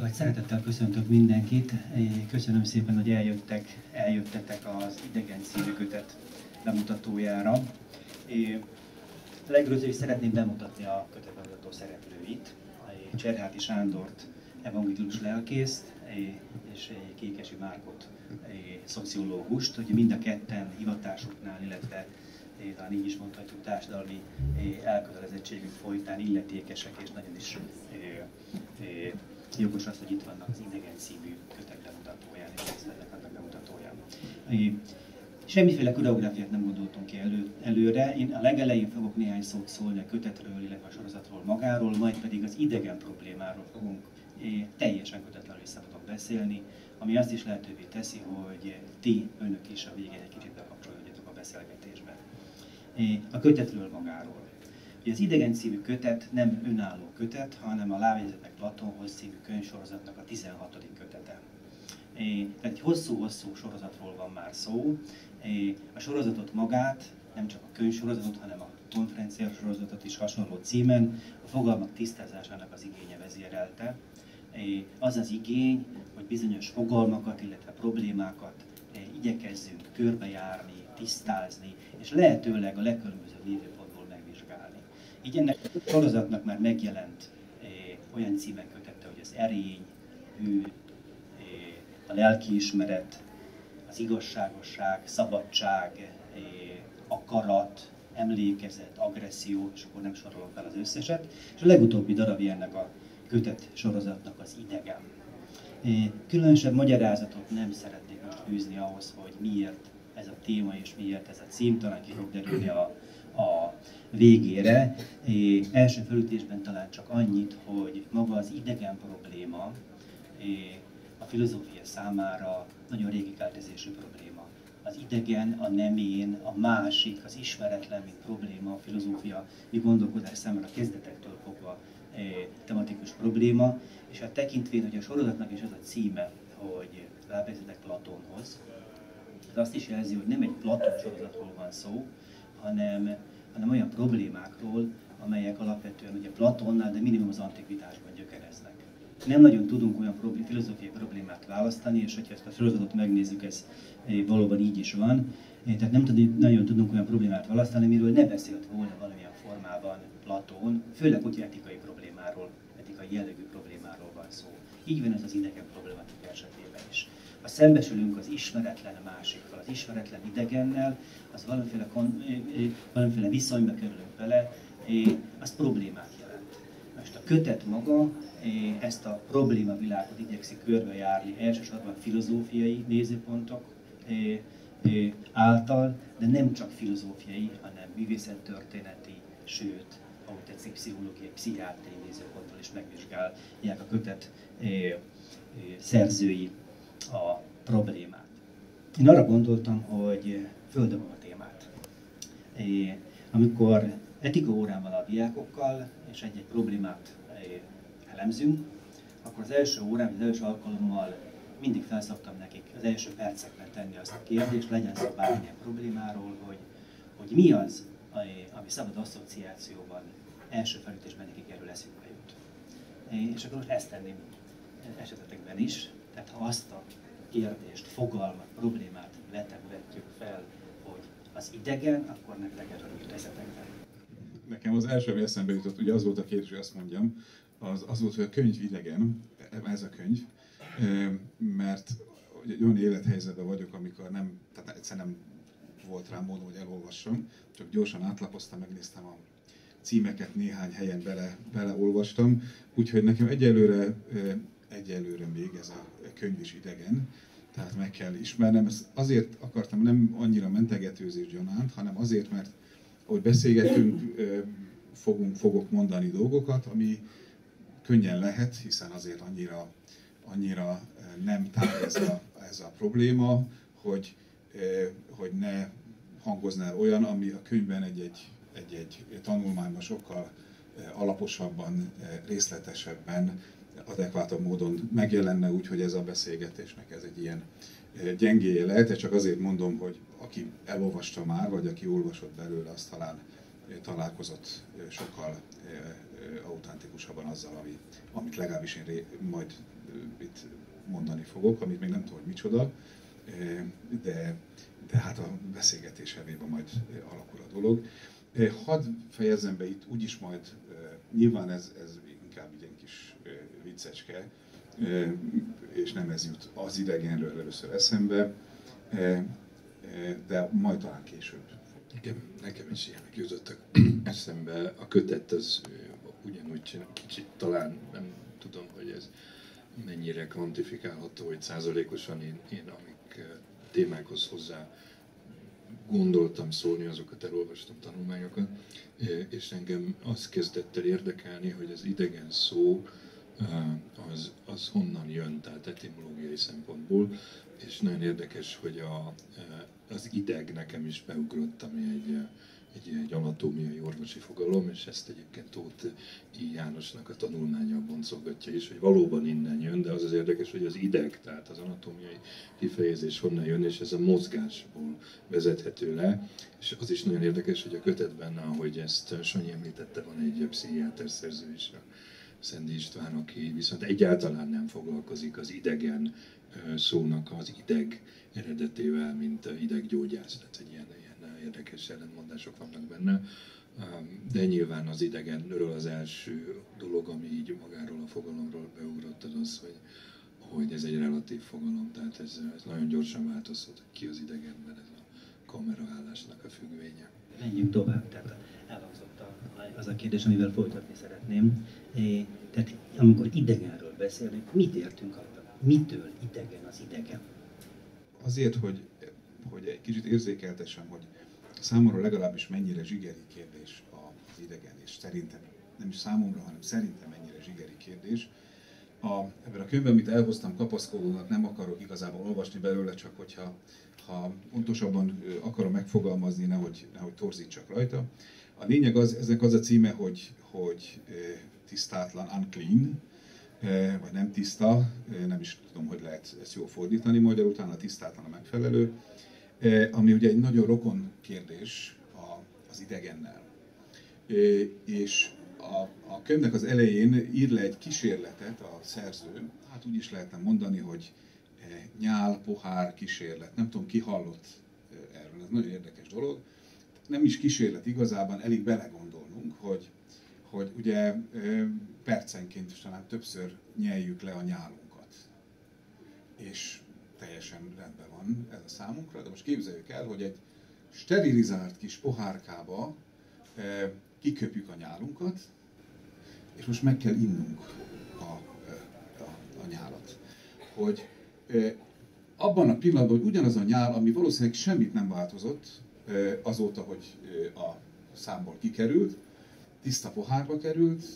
Nagy szeretettel köszöntök mindenkit, köszönöm szépen, hogy eljöttetek az idegen című kötet bemutatójára. Legelőször is szeretném bemutatni a kötet bemutató szereplőit, Cserháti Sándort, evangélikus lelkészt, és Kékesi Márkot, szociológust, hogy mind a ketten hivatásuknál, illetve talán így is mondhatjuk, társadalmi elkötelezettségük folytán illetékesek, és nagyon is jogos az, hogy itt vannak az idegen című kötet bemutatóján, és részt vesznek annak bemutatóján. Semmiféle koreográfiát nem gondoltunk ki előre. Én a legelején fogok néhány szót szólni a kötetről, illetve a sorozatról magáról, majd pedig az idegen problémáról fogunk teljesen kötetlenül és szabadon beszélni, ami azt is lehetővé teszi, hogy ti, önök is a végén egy kicsit bekapcsolódjatok a beszélgetésbe. A kötetről magáról. Az idegen című kötet nem önálló kötet, hanem a Lábjegyzetek Platónhoz című könyvsorozatnak a 16. kötete. Egy hosszú-hosszú sorozatról van már szó. A sorozatot magát, nem csak a könyvsorozatot, hanem a konferencia sorozatot is hasonló címen a fogalmak tisztázásának az igénye vezérelte. Az az igény, hogy bizonyos fogalmakat, illetve problémákat igyekezzünk körbejárni, tisztázni, és lehetőleg a legkülönbözőbb nézőpontból megvizsgálni. Így ennek a sorozatnak már megjelent olyan címen kötette, hogy az erény, hű, a lelkiismeret, az igazságosság, szabadság, akarat, emlékezet, agresszió, és akkor nem sorolom fel az összeset. És a legutóbbi darabja ennek a kötet sorozatnak az idegen. Különösebb magyarázatot nem szeretnék most fűzni ahhoz, hogy miért ez a téma és miért ez a cím, talán ki fog derülni a végére. Első felütésben talán csak annyit, hogy maga az idegen probléma a filozófia számára nagyon régi keltezésű probléma. Az idegen, a nem én, a másik, az ismeretlen, mint probléma, a filozófia, mi gondolkodás számára kezdetektől fogva tematikus probléma, és hát tekintvén, hogy a sorozatnak is az a címe, hogy Lábjegyzetek Platónhoz, ez azt is jelzi, hogy nem egy Platón sorozatról van szó, hanem olyan problémákról, amelyek alapvetően ugye Platónnál, de minimum az antikvitásban gyökereznek. Nem nagyon tudunk olyan filozófiai problémát választani, és hogyha ezt a sorozatot megnézzük, ez valóban így is van. Tehát nem nagyon tudunk olyan problémát választani, amiről ne beszélt volna valamilyen formában Platón, főleg, hogy etikai problémáról, etikai jellegű problémáról van szó. Így van ez az idegen problematika esetében is. Ha szembesülünk az ismeretlen másikkal, az ismeretlen idegennel, az valamiféle viszonyba kerülünk vele, az problémát jelent. Most a kötet maga ezt a problémavilágot igyekszik körbejárni, elsősorban filozófiai nézőpontok által, de nem csak filozófiai, hanem művészettörténeti, sőt, ahogy tetszik, pszichológiai, pszichiátriai nézőpontból is megvizsgálják a kötet szerzői a problémát. Én arra gondoltam, hogy földobom a témát. Amikor etika órán van a diákokkal, és egy-egy problémát elemzünk, akkor az első órán, az első alkalommal mindig felszoktam nekik az első percekben tenni azt a kérdést, legyen szó bármilyen problémáról, hogy mi az, ami szabad asszociációban első felütésben nekik erről eszünkbe jut. És akkor most ezt tenném esetetekben is. Tehát ha azt a kérdést, fogalmat, problémát vetjük fel, hogy az idegen, akkor nektek erről jut eszetekben. Nekem az első eszembe jutott, ugye az volt a kérdés, hogy azt mondjam, az volt, hogy a könyv idegen, ez a könyv, mert olyan élethelyzetben vagyok, amikor nem, tehát egyszerűen nem volt rá módon, hogy elolvassam, csak gyorsan átlapoztam, megnéztem a címeket, néhány helyen beleolvastam, úgyhogy nekem egyelőre még ez a könyv is idegen, tehát meg kell ismernem. Ezt azért akartam, nem annyira mentegetőzés gyanánt, hanem azért, mert ahogy beszélgetünk, fogok mondani dolgokat, ami könnyen lehet, hiszen azért annyira nem tárgy ez a probléma, hogy ne hangoznál olyan, ami a könyvben egy-egy tanulmányban sokkal alaposabban, részletesebben, adekvátabb módon megjelenne, úgyhogy ez a beszélgetésnek ez egy ilyen gyengéje lehet, csak azért mondom, hogy aki elolvasta már, vagy aki olvasott belőle, az talán találkozott sokkal autentikusabban azzal, amit legalábbis én majd itt mondani fogok, amit még nem tudom, hogy micsoda, de hát a beszélgetés hevében majd alakul a dolog. Hadd fejezzem be itt, úgyis majd, nyilván ez inkább egy kis viccecske, és nem ez jut az idegenről először eszembe, de majd talán később. Nekem is ilyenek jutottak eszembe. A kötet az ugyanúgy kicsit talán, nem tudom, hogy ez mennyire kvantifikálható, hogy százalékosan én amik témákhoz hozzá gondoltam szólni, azokat elolvastam, tanulmányokat, és engem az kezdett el érdekelni, hogy az idegen szó az honnan jön, tehát etimológiai szempontból, és nagyon érdekes, hogy az ideg nekem is beugrott, ami egy anatómiai orvosi fogalom, és ezt egyébként Tóth Jánosnak a tanulmánya boncolgatja is, hogy valóban innen jön, de az az érdekes, hogy az ideg, tehát az anatómiai kifejezés honnan jön, és ez a mozgásból vezethető le. És az is nagyon érdekes, hogy a kötetben, ahogy ezt Sanyi említette, van egy pszichiáter szerző is, Szendi István, aki viszont egyáltalán nem foglalkozik az idegen szónak az ideg eredetével, mint ideggyógyász, tehát egy ilyen érdekes ellentmondások vannak benne. De nyilván az idegenről az első dolog, ami így magáról a fogalomról beugrott, az az, hogy ez egy relatív fogalom, tehát ez nagyon gyorsan változhat ki az idegenben, ez a kameraállásnak a függvénye. Menjünk tovább, tehát elhangzott az a kérdés, amivel folytatni szeretném. Tehát amikor idegenről beszélünk, mit értünk alatt? Mitől idegen az idegen? Azért, hogy egy kicsit érzékeltessem, hogy számomra legalábbis mennyire zsigeri kérdés az idegen, és szerintem, nem is számomra, hanem szerintem mennyire zsigeri kérdés. Ebben a könyvben, amit elhoztam kapaszkodónak, nem akarok igazából olvasni belőle, csak hogyha pontosabban akarom megfogalmazni, nehogy torzítsak rajta. A lényeg az, ezek az a címe, hogy tisztátlan, unclean, vagy nem tiszta, nem is tudom, hogy lehet ezt jól fordítani magyarul, talán a tisztátlan a megfelelő, ami ugye egy nagyon rokon kérdés az idegennel. És a könyvnek az elején ír le egy kísérletet a szerző, hát úgy is lehetne mondani, hogy nyál, pohár, kísérlet. Nem tudom, ki hallott erről, ez nagyon érdekes dolog. Nem is kísérlet igazában, elég belegondolnunk, hogy ugye percenként is talán többször nyeljük le a nyálunkat. És teljesen rendben van ez a számunkra, de most képzeljük el, hogy egy sterilizált kis pohárkába kiköpjük a nyálunkat, és most meg kell innunk a nyálat. Hogy abban a pillanatban, hogy ugyanaz a nyál, ami valószínűleg semmit nem változott azóta, hogy a számból kikerült, tiszta pohárba került,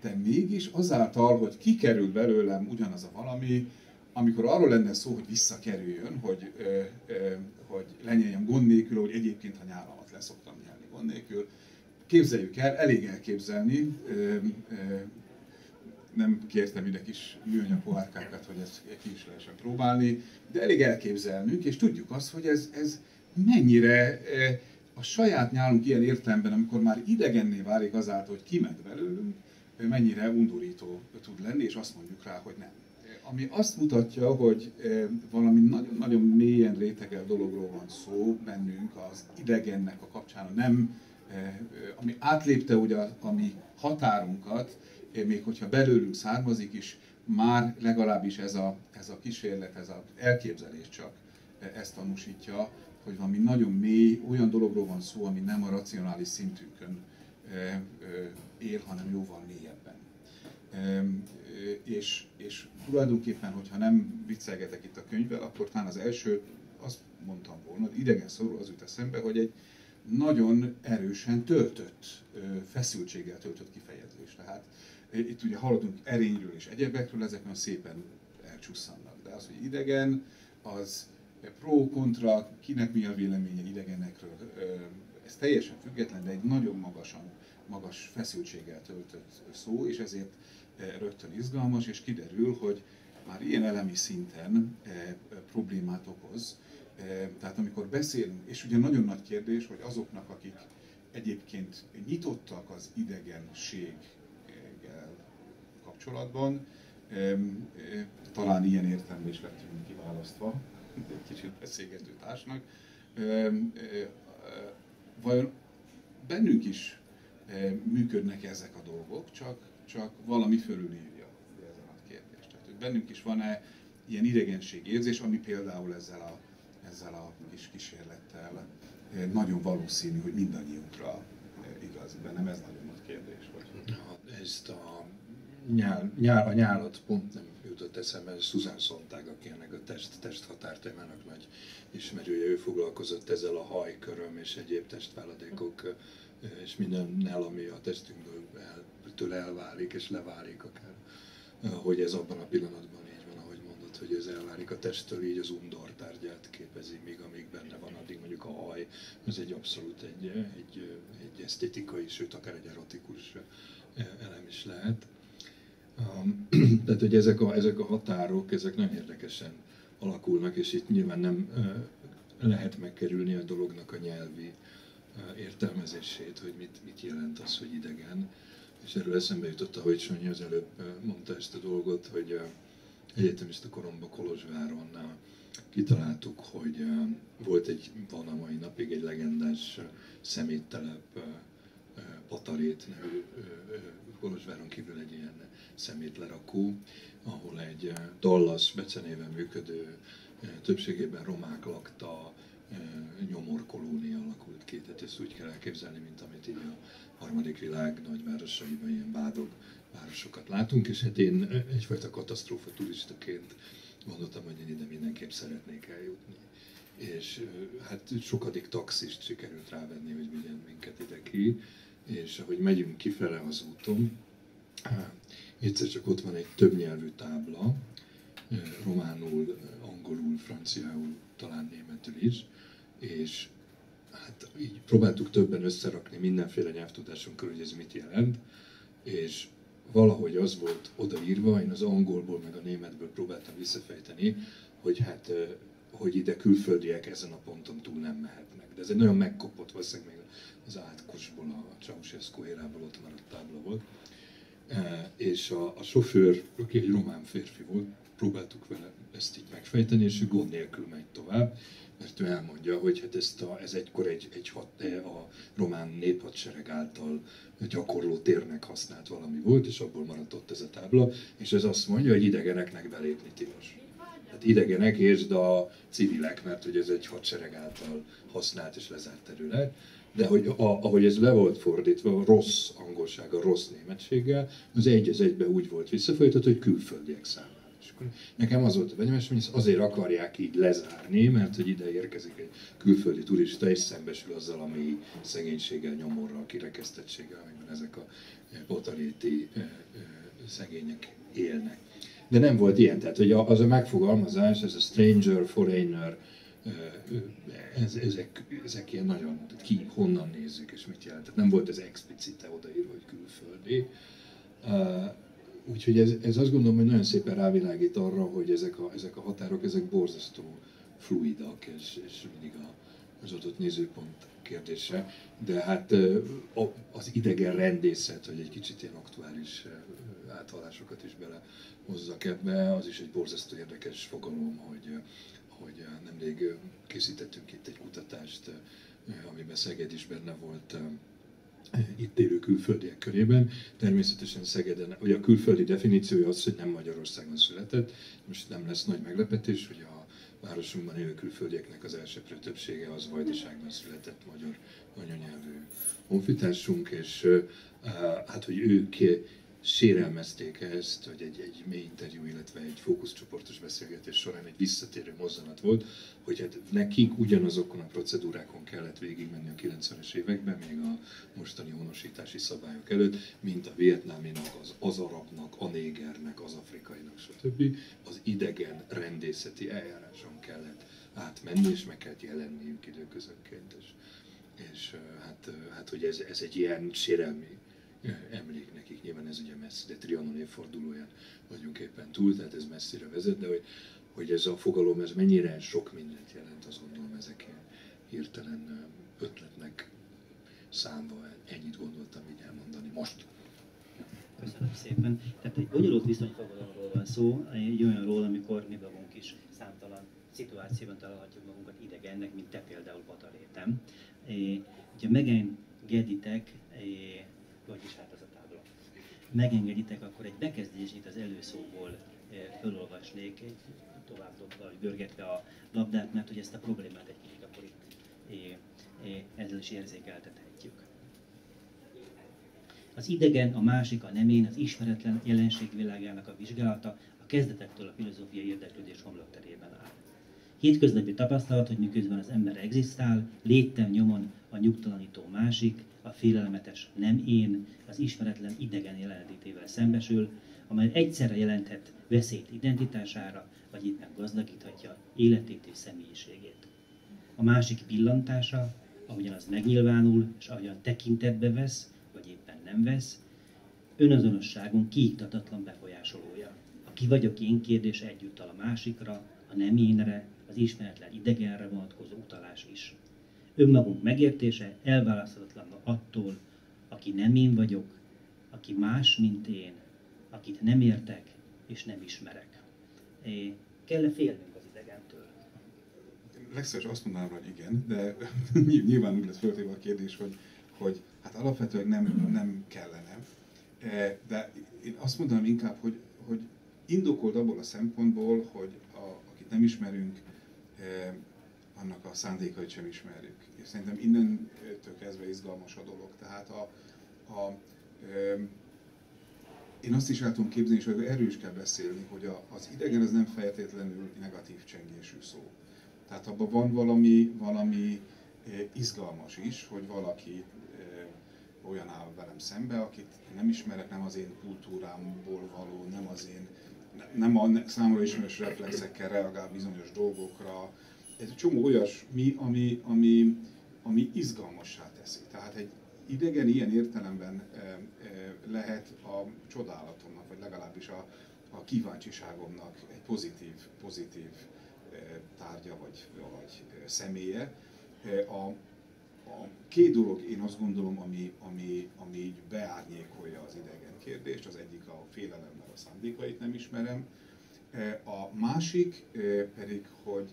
de mégis azáltal, hogy kikerült belőlem ugyanaz a valami, amikor arról lenne szó, hogy visszakerüljön, hogy lenyeljem gond nélkül, hogy egyébként a nyálamat leszoktam nyelni gond nélkül. Képzeljük el, elég elképzelni, nem kértem ide kis műanyag pohárkákat, hogy ezt ki is lehessen próbálni, de elég elképzelnünk, és tudjuk azt, hogy ez mennyire a saját nyálunk ilyen értelemben, amikor már idegenné válik azáltal, hogy kiment belőlünk, mennyire undorító tud lenni, és azt mondjuk rá, hogy nem. Ami azt mutatja, hogy valami nagyon-nagyon mélyen rétegel dologról van szó bennünk az idegennek a kapcsán, nem, ami átlépte ugye a mi határunkat, még hogyha belőlünk származik is, már legalábbis ez a kísérlet, ez az elképzelés csak ezt tanúsítja, hogy valami nagyon mély, olyan dologról van szó, ami nem a racionális szintünkön él, hanem jóval mélyebben. És tulajdonképpen, hogyha nem viccelgetek itt a könyvvel, akkor talán az első, azt mondtam volna, idegen szó az jut eszembe, hogy egy nagyon erősen töltött, feszültséggel töltött kifejezés. Tehát itt ugye hallottunk erényről és egyebekről, ezek nagyon szépen elcsusszannak. De az, hogy idegen, az pro, kontra, kinek mi a véleménye idegenekről, ez teljesen független, de egy nagyon magas feszültséggel töltött szó, és ezért rögtön izgalmas, és kiderül, hogy már ilyen elemi szinten problémát okoz. Tehát amikor beszélünk, és ugye nagyon nagy kérdés, hogy azoknak, akik egyébként nyitottak az idegenséggel kapcsolatban, Talán ilyen értelemben is lettünk kiválasztva egy kicsit beszélgető társnak. Vajon bennünk is működnek ezek a dolgok, csak valami fölülírja ezen a kérdést. Tehát bennünk is van-e ilyen idegenségérzés, ami például ezzel a kis kísérlettel nagyon valószínű, hogy mindannyiunkra igaz. Bennem ez nagyon nagy kérdés. Vagy... Ezt a nyálat pont nem jutott eszembe, Susan Sontag, aki ennek a testhatár témának nagy ismerője, ő foglalkozott ezzel a hajköröm és egyéb testváladékok és mindennel, ami a testünktől elválik és leválik akár, hogy ez abban a pillanatban így van, ahogy mondod, hogy ez elválik a testtől, így az undortárgyát képezi, míg amíg benne van, addig mondjuk a haj, ez egy abszolút egy esztétikai, sőt akár egy erotikus elem is lehet. Tehát, hogy ezek a határok, ezek nagyon érdekesen alakulnak, és itt nyilván nem lehet megkerülni a dolognak a nyelvi értelmezését, hogy mit jelent az, hogy idegen. És erről eszembe jutott, ahogy Sonyi az előbb mondta ezt a dolgot, hogy egyetemista koromban Kolozsváron kitaláltuk, hogy van a mai napig egy legendás szeméttelep, Patarét nevű Kolozsváron kívül egy ilyen szemétlerakó, ahol egy Dallas becenéven működő, többségében romák lakta nyomorkolónia alakult ki. Tehát ezt úgy kell elképzelni, mint amit így a harmadik világ nagyvárosaiban ilyen városokat látunk, és hát én egyfajta katasztrófa turistaként gondoltam, hogy én ide mindenképp szeretnék eljutni. És hát sokadik taxist sikerült rávenni, hogy vigyen minket ide ki, és ahogy megyünk kifele az úton, egyszer csak ott van egy többnyelvű tábla, románul, angolul, franciául, talán németül is, és hát így próbáltuk többen összerakni mindenféle nyelvtudásunkkal, hogy ez mit jelent, és valahogy az volt odaírva, én az angolból meg a németből próbáltam visszafejteni, hogy hát hogy ide külföldiek ezen a ponton túl nem mehetnek. De ez egy nagyon megkopott, valószínűleg még az Átkosból, a Ceausescu érából ott maradt tábla volt. És a sofőr, aki egy román férfi volt, próbáltuk vele ezt így megfejteni, és ő gond nélkül megy tovább, mert ő elmondja, hogy hát ez egykor a román néphadsereg által gyakorló térnek használt valami volt, és abból maradt ott ez a tábla, és ez azt mondja, hogy idegeneknek belépni tilos. Hát idegenek, értsd a civilek, mert hogy ez egy hadsereg által használt és lezárt terület, de hogy ahogy ez le volt fordítva, rossz angolsággal, rossz németséggel, az egy az egybe úgy volt visszafordítva, hogy külföldiek számára. És akkor nekem az volt a benyomás, hogy ezt azért akarják így lezárni, mert hogy ide érkezik egy külföldi turista, és szembesül azzal, ami szegénységgel, nyomorral, kirekesztettséggel, amiben ezek a potaréti szegények élnek. De nem volt ilyen, tehát hogy az a megfogalmazás, ez a stranger, foreigner, ezek ilyen nagyon, ki, honnan nézzük és mit jelent. Tehát nem volt ez explicite odaírva, hogy külföldi. Úgyhogy ez azt gondolom, hogy nagyon szépen rávilágít arra, hogy ezek a határok, ezek borzasztó fluidak, és mindig az adott nézőpont kérdése. De hát az idegen rendészet, hogy egy kicsit ilyen aktuális áthallásokat is belehozzak ebbe, az is egy borzasztó érdekes fogalom, hogy nemrég készítettünk itt egy kutatást, amiben Szeged is benne volt, itt élő külföldiek körében. Természetesen Szegeden, ugye a külföldi definíciója az, hogy nem Magyarországon született. Most nem lesz nagy meglepetés, hogy a városunkban élő külföldieknek az elsőprő többsége az Vajdaságban született magyar anyanyelvű honfitársunk, és hát, hogy ők sérelmezték ezt, hogy egy mély interjú, illetve egy fókuszcsoportos beszélgetés során egy visszatérő mozzanat volt, hogy hát nekik ugyanazokon a procedúrákon kellett végigmenni a 90-es években, még a mostani honosítási szabályok előtt, mint a vietnáminak, az arabnak, a négernek, az afrikainak, stb. Az idegen rendészeti eljáráson kellett átmenni, és meg kellett jelenniük időközönként. És hát hogy ez egy ilyen sérelmi emlék nekik, nyilván ez ugye messzi, de Trianon évfordulóján vagyunk éppen túl, tehát ez messzire vezet, de hogy ez a fogalom, ez mennyire sok mindent jelent, azt gondolom, ezek ilyen hirtelen ötletnek számba, ennyit gondoltam így elmondani most. Köszönöm szépen. Tehát egy bonyolult viszonyfogalomról van szó, egy olyanról, amikor mi magunk is számtalan szituációban találhatjuk magunkat idegennek, mint te például Batarétem. Ugye megengeditek, vagyis hát az a tábla, megengeditek, akkor egy bekezdését az előszóból felolvasnék, tovább dobva, görgetve a labdát, mert hogy ezt a problémát egy kicsit akkor itt ezzel is érzékeltethetjük. Az idegen, a másik, a nem én, az ismeretlen jelenség világának a vizsgálata a kezdetektől a filozófiai érdeklődés homlokterében áll. Hétköznapi tapasztalat, hogy miközben az ember egzisztál, léttem nyomon a nyugtalanító másik, a félelmetes nem én, az ismeretlen idegen jelenetével szembesül, amely egyszerre jelenthet veszélyt identitására, vagy éppen gazdagíthatja életét és személyiségét. A másik pillantása, ahogyan az megnyilvánul, és ahogyan tekintetbe vesz, vagy éppen nem vesz, önazonosságunk kiiktatatlan befolyásolója. A ki vagyok én kérdése egyúttal a másikra, a nem énre, az ismeretlen idegenre vonatkozó utalás is. Önmagunk megértése elválaszthatatlan attól, aki nem én vagyok, aki más, mint én, akit nem értek és nem ismerek. Kell-e félnünk az idegentől? Legszívesen azt mondanám, hogy igen, de nyilván úgy lesz föltéve a kérdés, hogy hát alapvetően nem kellene. De én azt mondanám inkább, hogy indokolt abból a szempontból, hogy akit nem ismerünk, annak a szándékait sem ismerjük. És szerintem innentől kezdve izgalmas a dolog. Tehát én azt is el tudom képzelni, és erről is kell beszélni, hogy az idegen ez nem feltétlenül negatív csengésű szó. Tehát abban van valami izgalmas is, hogy valaki olyan áll velem szembe, akit nem ismerek, nem az én kultúrámból való, nem az én, nem a számomra ismerős reflexekkel reagál bizonyos dolgokra. Ez egy csomó olyasmi, ami izgalmassá teszi. Tehát egy idegen ilyen értelemben lehet a csodálatomnak, vagy legalábbis a kíváncsiságomnak egy pozitív tárgya vagy személye. A két dolog, én azt gondolom, ami így beárnyékolja az idegen kérdést, az egyik a félelem, mert a szándékait nem ismerem, a másik pedig, hogy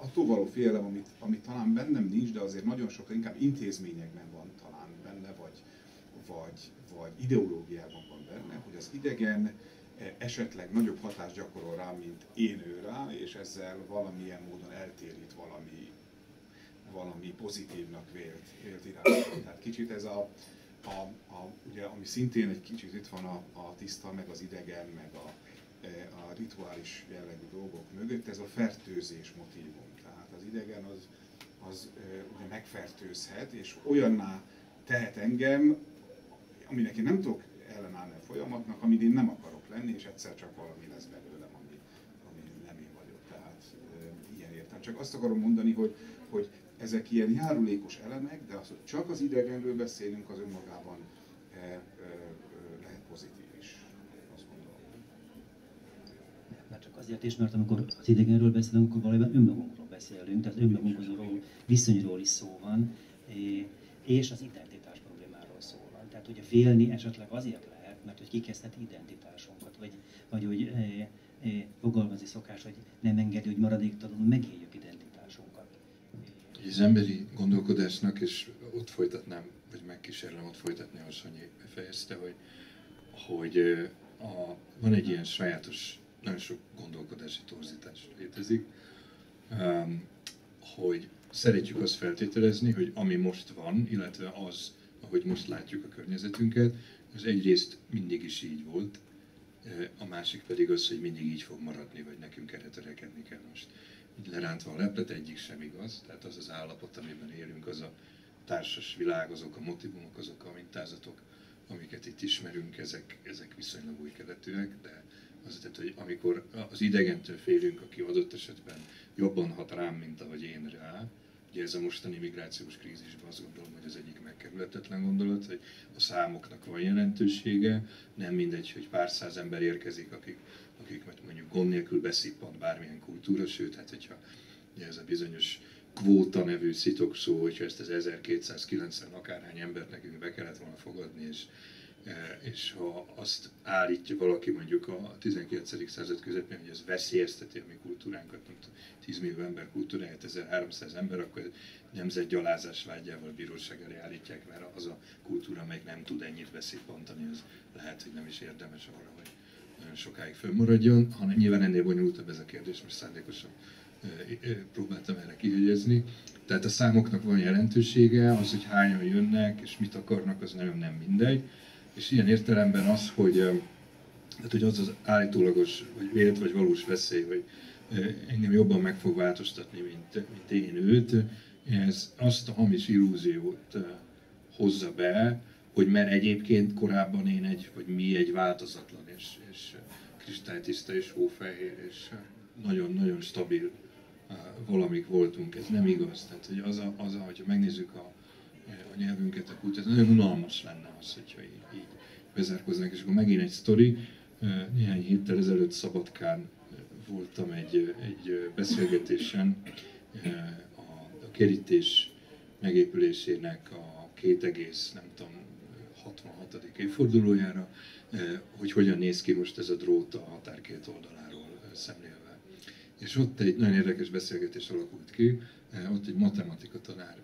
attól való félelem, amit talán bennem nincs, de azért nagyon sok, inkább intézményekben van talán benne, vagy ideológiában van benne, hogy az idegen esetleg nagyobb hatást gyakorol rám, mint én ő rá, és ezzel valamilyen módon eltérít valami pozitívnak vélt irányba. Tehát kicsit ez ugye, ami szintén egy kicsit itt van a tiszta, meg az idegen, meg a rituális jellegű dolgok mögött, ez a fertőzés motívum. Tehát az idegen az ugye megfertőzhet, és olyanná tehet engem, aminek én nem tudok ellenállni a folyamatnak, amit én nem akarok lenni, és egyszer csak valami lesz belőlem, ami nem én vagyok. Tehát ilyen értem. Csak azt akarom mondani, hogy ezek ilyen járulékos elemek, de az, hogy csak az idegenről beszélünk, az önmagában lehet pozitív is, azt gondolom. Már csak azért is, mert amikor az idegenről beszélünk, akkor valójában önmagunkról beszélünk, tehát önmagunkhoz viszonyról is szó van, és az identitás problémáról szó van. Tehát ugye félni esetleg azért lehet, mert hogy kikezdheti identitásunkat, vagy hogy fogalmazni szokás, hogy nem engedi, hogy maradéktalanul megéljük identitásunkat. Az emberi gondolkodásnak, és ott folytatnám, vagy megkísérlem ott folytatni azt, hogy befejezte, hogy van egy ilyen sajátos, nagyon sok gondolkodási torzítás létezik, hogy szeretjük azt feltételezni, hogy ami most van, illetve az, ahogy most látjuk a környezetünket, az egyrészt mindig is így volt, a másik pedig az, hogy mindig így fog maradni, vagy nekünk erre törekedni kell most. Így lerántva a leplet, egyik sem igaz, tehát az az állapot, amiben élünk, az a társas világ, azok a motivumok, azok a mintázatok, amiket itt ismerünk, ezek viszonylag új keletűek, de az, tehát, hogy amikor az idegentől félünk, aki adott esetben jobban hat rám, mint ahogy én rá, ugye ez a mostani migrációs krízisben azt gondolom, hogy az egyik megkerülhetetlen gondolat, hogy a számoknak van jelentősége, nem mindegy, hogy pár száz ember érkezik, akik mondjuk gond nélkül beszippant bármilyen kultúra, sőt, hát hogyha ez a bizonyos kvóta nevű szitokszó, hogyha ezt az 1290 akárhány embert nekünk be kellett volna fogadni, és és ha azt állítja valaki mondjuk a 19. század közepén, hogy ez veszélyezteti a mi kultúránkat, mint 10 millió ember kultúráját, 1300 ember, akkor nemzetgyalázás vágyával bíróság elé állítják, mert az a kultúra, amelyik nem tud ennyit beszippantani, az lehet, hogy nem is érdemes arra, hogy nagyon sokáig fönnmaradjon, hanem nyilván ennél bonyolultabb ez a kérdés, most szándékosan próbáltam erre kihegyezni. Tehát a számoknak van jelentősége, az, hogy hányan jönnek és mit akarnak, az nagyon nem mindegy. És ilyen értelemben az, hogy az az állítólagos, vagy vélt, vagy valós veszély, hogy engem jobban meg fog változtatni, mint én őt, ez azt a hamis illúziót hozza be, hogy mert egyébként korábban én mi egy változatlan, és kristálytiszta, és hófehér, és nagyon-nagyon stabil valamik voltunk. Ez nem igaz. Tehát, hogy az, hogyha megnézzük a nyelvünket, a kultúrát, nagyon unalmas lenne az, hogyha így bezárkoznánk. És akkor megint egy sztori. Néhány héttel ezelőtt Szabadkán voltam egy beszélgetésen a kerítés megépülésének a 66. évfordulójára, hogy hogyan néz ki most ez a drót a határ két oldaláról szemlélve. És ott egy nagyon érdekes beszélgetés alakult ki, ott egy matematika tanár,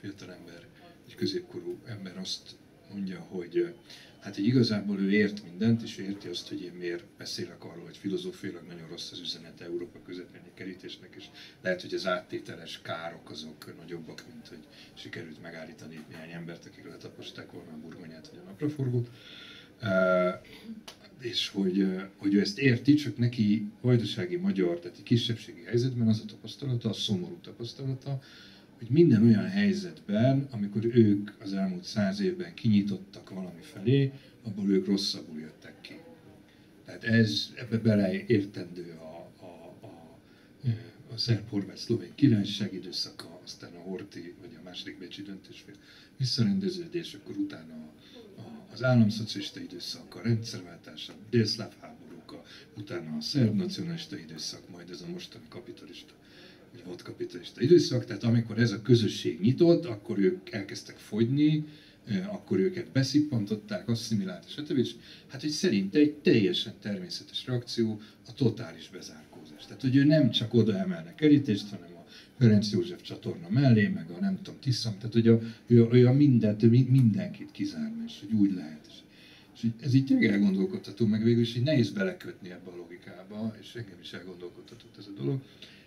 fiatalember, egy középkorú ember azt mondja, hogy hát így igazából ő ért mindent, és ő érti azt, hogy én miért beszélek arról, hogy filozófiailag nagyon rossz az üzenet Európa közepéni kerítésnek, és lehet, hogy az áttételes károk azok nagyobbak, mint hogy sikerült megállítani itt néhány embert, akik letaposták volna a burgonyát vagy a napraforgót. És hogy ő ezt érti, csak neki vajdasági magyar, tehát egy kisebbségi helyzetben az a tapasztalata, a szomorú tapasztalata, hogy minden olyan helyzetben, amikor ők az elmúlt 100 évben kinyitottak valami felé, abból ők rosszabbul jöttek ki. Tehát ebbe beleértendő a szerb-horvát-szlovén királyság időszaka, aztán a horti vagy a második bécsi döntésfél visszarendeződés, akkor utána az államszocialista időszak, a rendszerváltás, a délszláv háborúk, utána a szerb nacionalista időszak, majd ez a mostani kapitalista vagy vadkapitalista időszak, tehát amikor ez a közösség nyitott, akkor ők elkezdtek fogyni, akkor őket beszippantották, asszimilált, stb. És hát, hogy szerint egy teljesen természetes reakció a totális bezárkózás. Tehát, hogy ő nem csak oda emelne kerítést, hanem a Ferenc József csatorna mellé, meg a nem tudom, Tiszam, tehát, hogy ő a mindenkit kizárna, és hogy úgy lehet. És ez így tényleg elgondolkodható, meg végül is így nehéz belekötni ebbe a logikába, és engem is elgondolkodhatott ez a dolog.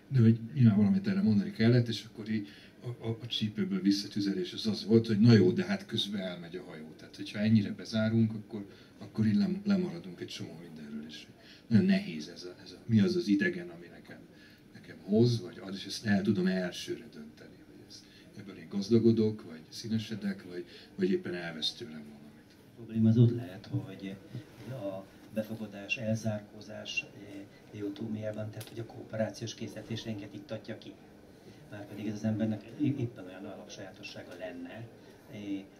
De hogy nyilván valamit erre mondani kellett, és akkor így a csípőből visszatüzelés az volt, hogy na jó, de hát közben elmegy a hajó. Tehát, hogyha ennyire bezárunk, akkor így lemaradunk egy csomó mindenről is. Nagyon nehéz ez a mi az az idegen, ami nekem hoz, vagy az, és ezt el tudom elsőre dönteni, hogy ebből én gazdagodok, vagy színesedek, vagy éppen elvesz tőlem valamit. A probléma az ott lehet, hogy a befogadás, elzárkózás diutómiában, tehát hogy a kooperációs készítés rengeteg iktatja ki. Márpedig ez az embernek éppen olyan alapsajátossága lenne,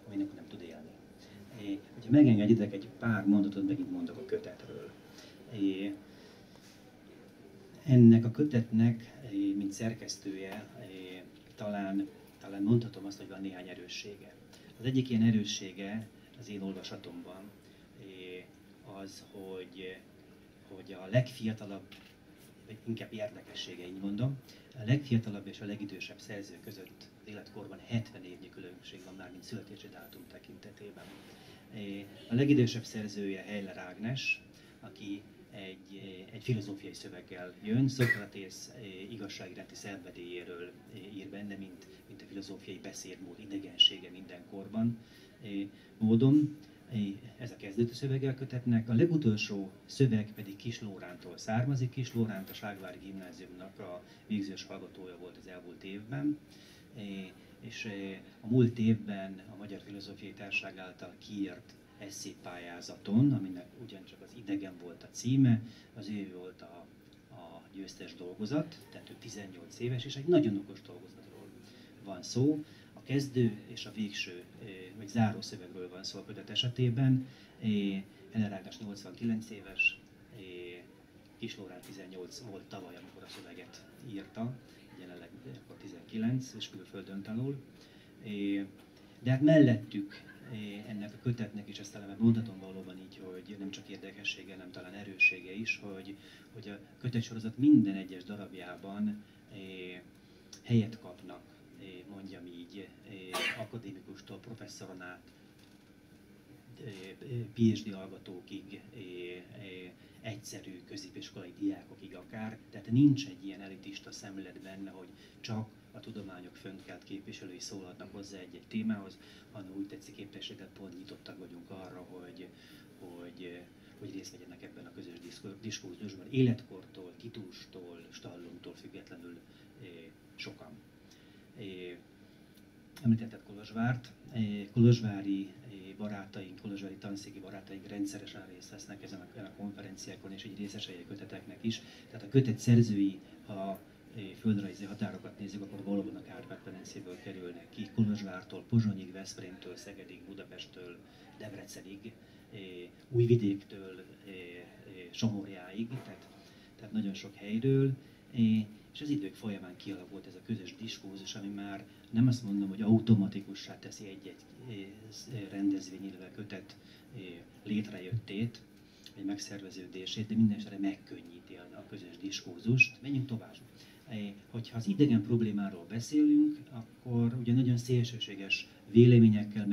aminek nem tud élni. Hogyha megengeditek egy pár mondatot, megint mondok a kötetről. Ennek a kötetnek, mint szerkesztője, talán mondhatom azt, hogy van néhány erőssége. Az egyik ilyen erőssége az én olvasatomban az, hogy a legfiatalabb, vagy inkább érdekessége, így mondom, a legfiatalabb és a legidősebb szerző között az életkorban 70 évnyi különbség van már, mint születési dátum tekintetében. A legidősebb szerzője Heller Ágnes, aki egy filozófiai szöveggel jön, Szokratész igazságiránti szenvedélyéről ír benne, mint a filozófiai beszédmód idegensége mindenkorban módon. Ez a kezdetű szöveggel kötetnek, a legutolsó szöveg pedig Kis Lórántól származik. Kis Lóránt a Ságvári Gimnáziumnak a végzős hallgatója volt az elmúlt évben, és a múlt évben a Magyar Filozófiai Társaság által kiírt eszépályázaton, aminek ugyancsak az idegen volt a címe, az ő volt a győztes dolgozat, tehát ő 18 éves, és egy nagyon okos dolgozatról van szó. A kezdő és a végső, vagy záró szövegről van szó a kötet esetében. Heller Ágnes 89 éves, Kis Lóránt 18 volt tavaly, amikor a szöveget írta, jelenleg akkor 19, és külföldön tanul. De hát mellettük ennek a kötetnek és ezt talán mondhatom valóban így, hogy nem csak érdekessége, hanem talán erőssége is, hogy a kötetsorozat minden egyes darabjában helyet kapnak, mondjam így, akadémikustól professzoron át, PhD hallgatókig, egyszerű középiskolai diákokig akár, tehát nincs egy ilyen elitista szemlélet benne, hogy csak a tudományok fönnkelt képviselői szólhatnak hozzá egy-egy témához, hanem úgy tetszik képességet, pont nyitottak vagyunk arra, hogy részt vegyenek ebben a közös diskurzusban, életkortól, titustól, stallumtól függetlenül sokan. Említetted Kolozsvárt, kolozsvári barátaink, kolozsvári tanszéki barátaink rendszeresen részt vesznek ezen a konferenciákon, és így részesei a köteteknek is. Tehát a kötet szerzői, ha földrajzi határokat nézzük, akkor valóban a Kárpát-penencéből kerülnek ki, Kolozsvártól, Pozsonyig, Veszprémtől, Szegedig, Budapesttől, Debrecenig, Újvidéktől, Somorjáig, tehát nagyon sok helyről. És az idők folyamán kialakult ez a közös diskurzus, ami már nem azt mondom, hogy automatikussá teszi egy-egy rendezvény, illetve kötet létrejöttét, vagy megszerveződését, de minden esetre megkönnyíti a közös diskurzust. Menjünk tovább. Hogyha az idegen problémáról beszélünk, akkor ugye nagyon szélsőséges véleményekkel,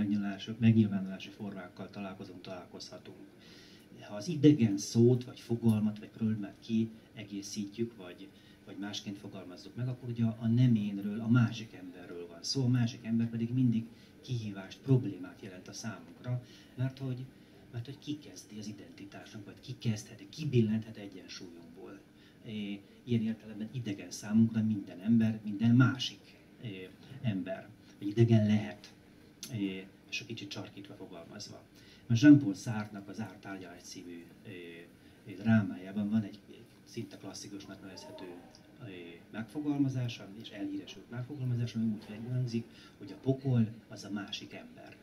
megnyilvánulási formákkal találkozhatunk. Ha az idegen szót, vagy fogalmat, vagy problémát kiegészítjük, vagy másként fogalmazzuk meg, akkor ugye a nem énről, a másik emberről van szó, a másik ember pedig mindig kihívást, problémát jelent a számunkra, mert hogy ki kezdi az identitásunk, vagy ki kezdheti, ki billenthet egyensúlyunkból. Ilyen értelemben idegen számunkra minden ember, minden másik ember, vagy idegen lehet, és egy kicsit csarkítva fogalmazva. Mert Jean-Paul Sartre-nak az Ártárgyalás című drámájában van egy szinte klasszikusnak nevezhető megfogalmazása, és elhíresült megfogalmazása, ami úgy hangzik, hogy a pokol az a másik ember.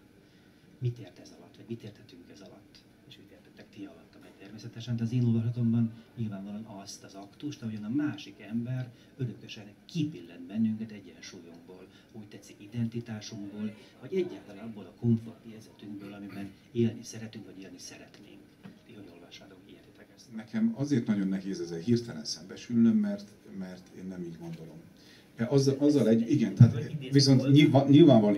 Mit ért ez alatt, vagy mit értetünk ez alatt? És mit értettek ti alatt, mert természetesen, de az én olvasatomban nyilvánvalóan azt az aktust, ahogyan a másik ember örökösen kibillent bennünket egyensúlyunkból, úgy tetszik identitásunkból, vagy egyáltalán abból a komfortérzetünkből, amiben élni szeretünk, vagy élni szeretnénk. Ti hogy olvasátok? Nekem azért nagyon nehéz ezzel hirtelen szembesülnöm, mert én nem így gondolom. Azzal egy, igen, tehát viszont nyilvánvalóan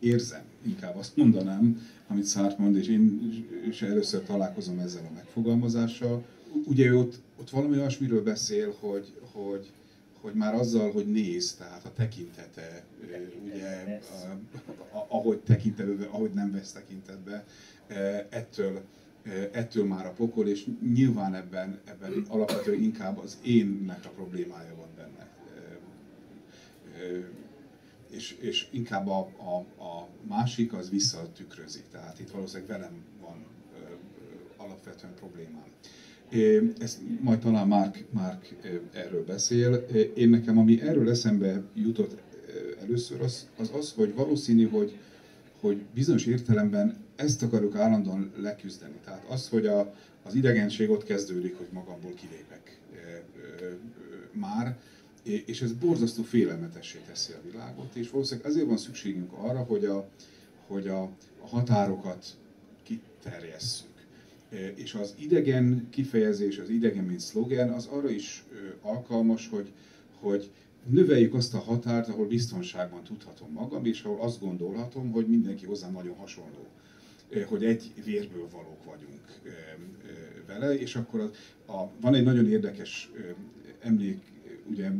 érzem, inkább azt mondanám, amit Sartre mond, és én is először találkozom ezzel a megfogalmazással. Ugye ott valami olyasmiről beszél, hogy már azzal, hogy néz, tehát a tekintete, ugye, ahogy nem vesz tekintetbe, ettől már a pokol, és nyilván ebben alapvetően inkább az énnek a problémája van benne. És inkább a másik az visszatükrözi. Tehát itt valószínűleg velem van alapvetően problémám. Ezt majd talán Márk erről beszél. Én nekem, ami erről eszembe jutott először, az, hogy valószínű, hogy bizonyos értelemben ezt akarjuk állandóan leküzdeni. Tehát az, hogy az idegenség ott kezdődik, hogy magamból kilépek már, és ez borzasztó félelmetessé teszi a világot, és valószínűleg azért van szükségünk arra, hogy a határokat kiterjesszük. És az idegen kifejezés, az idegen mint szlogen, az arra is alkalmas, hogy növeljük azt a határt, ahol biztonságban tudhatom magam, és ahol azt gondolhatom, hogy mindenki hozzám nagyon hasonló, hogy egy vérből valók vagyunk vele, és akkor van egy nagyon érdekes emlék, ugye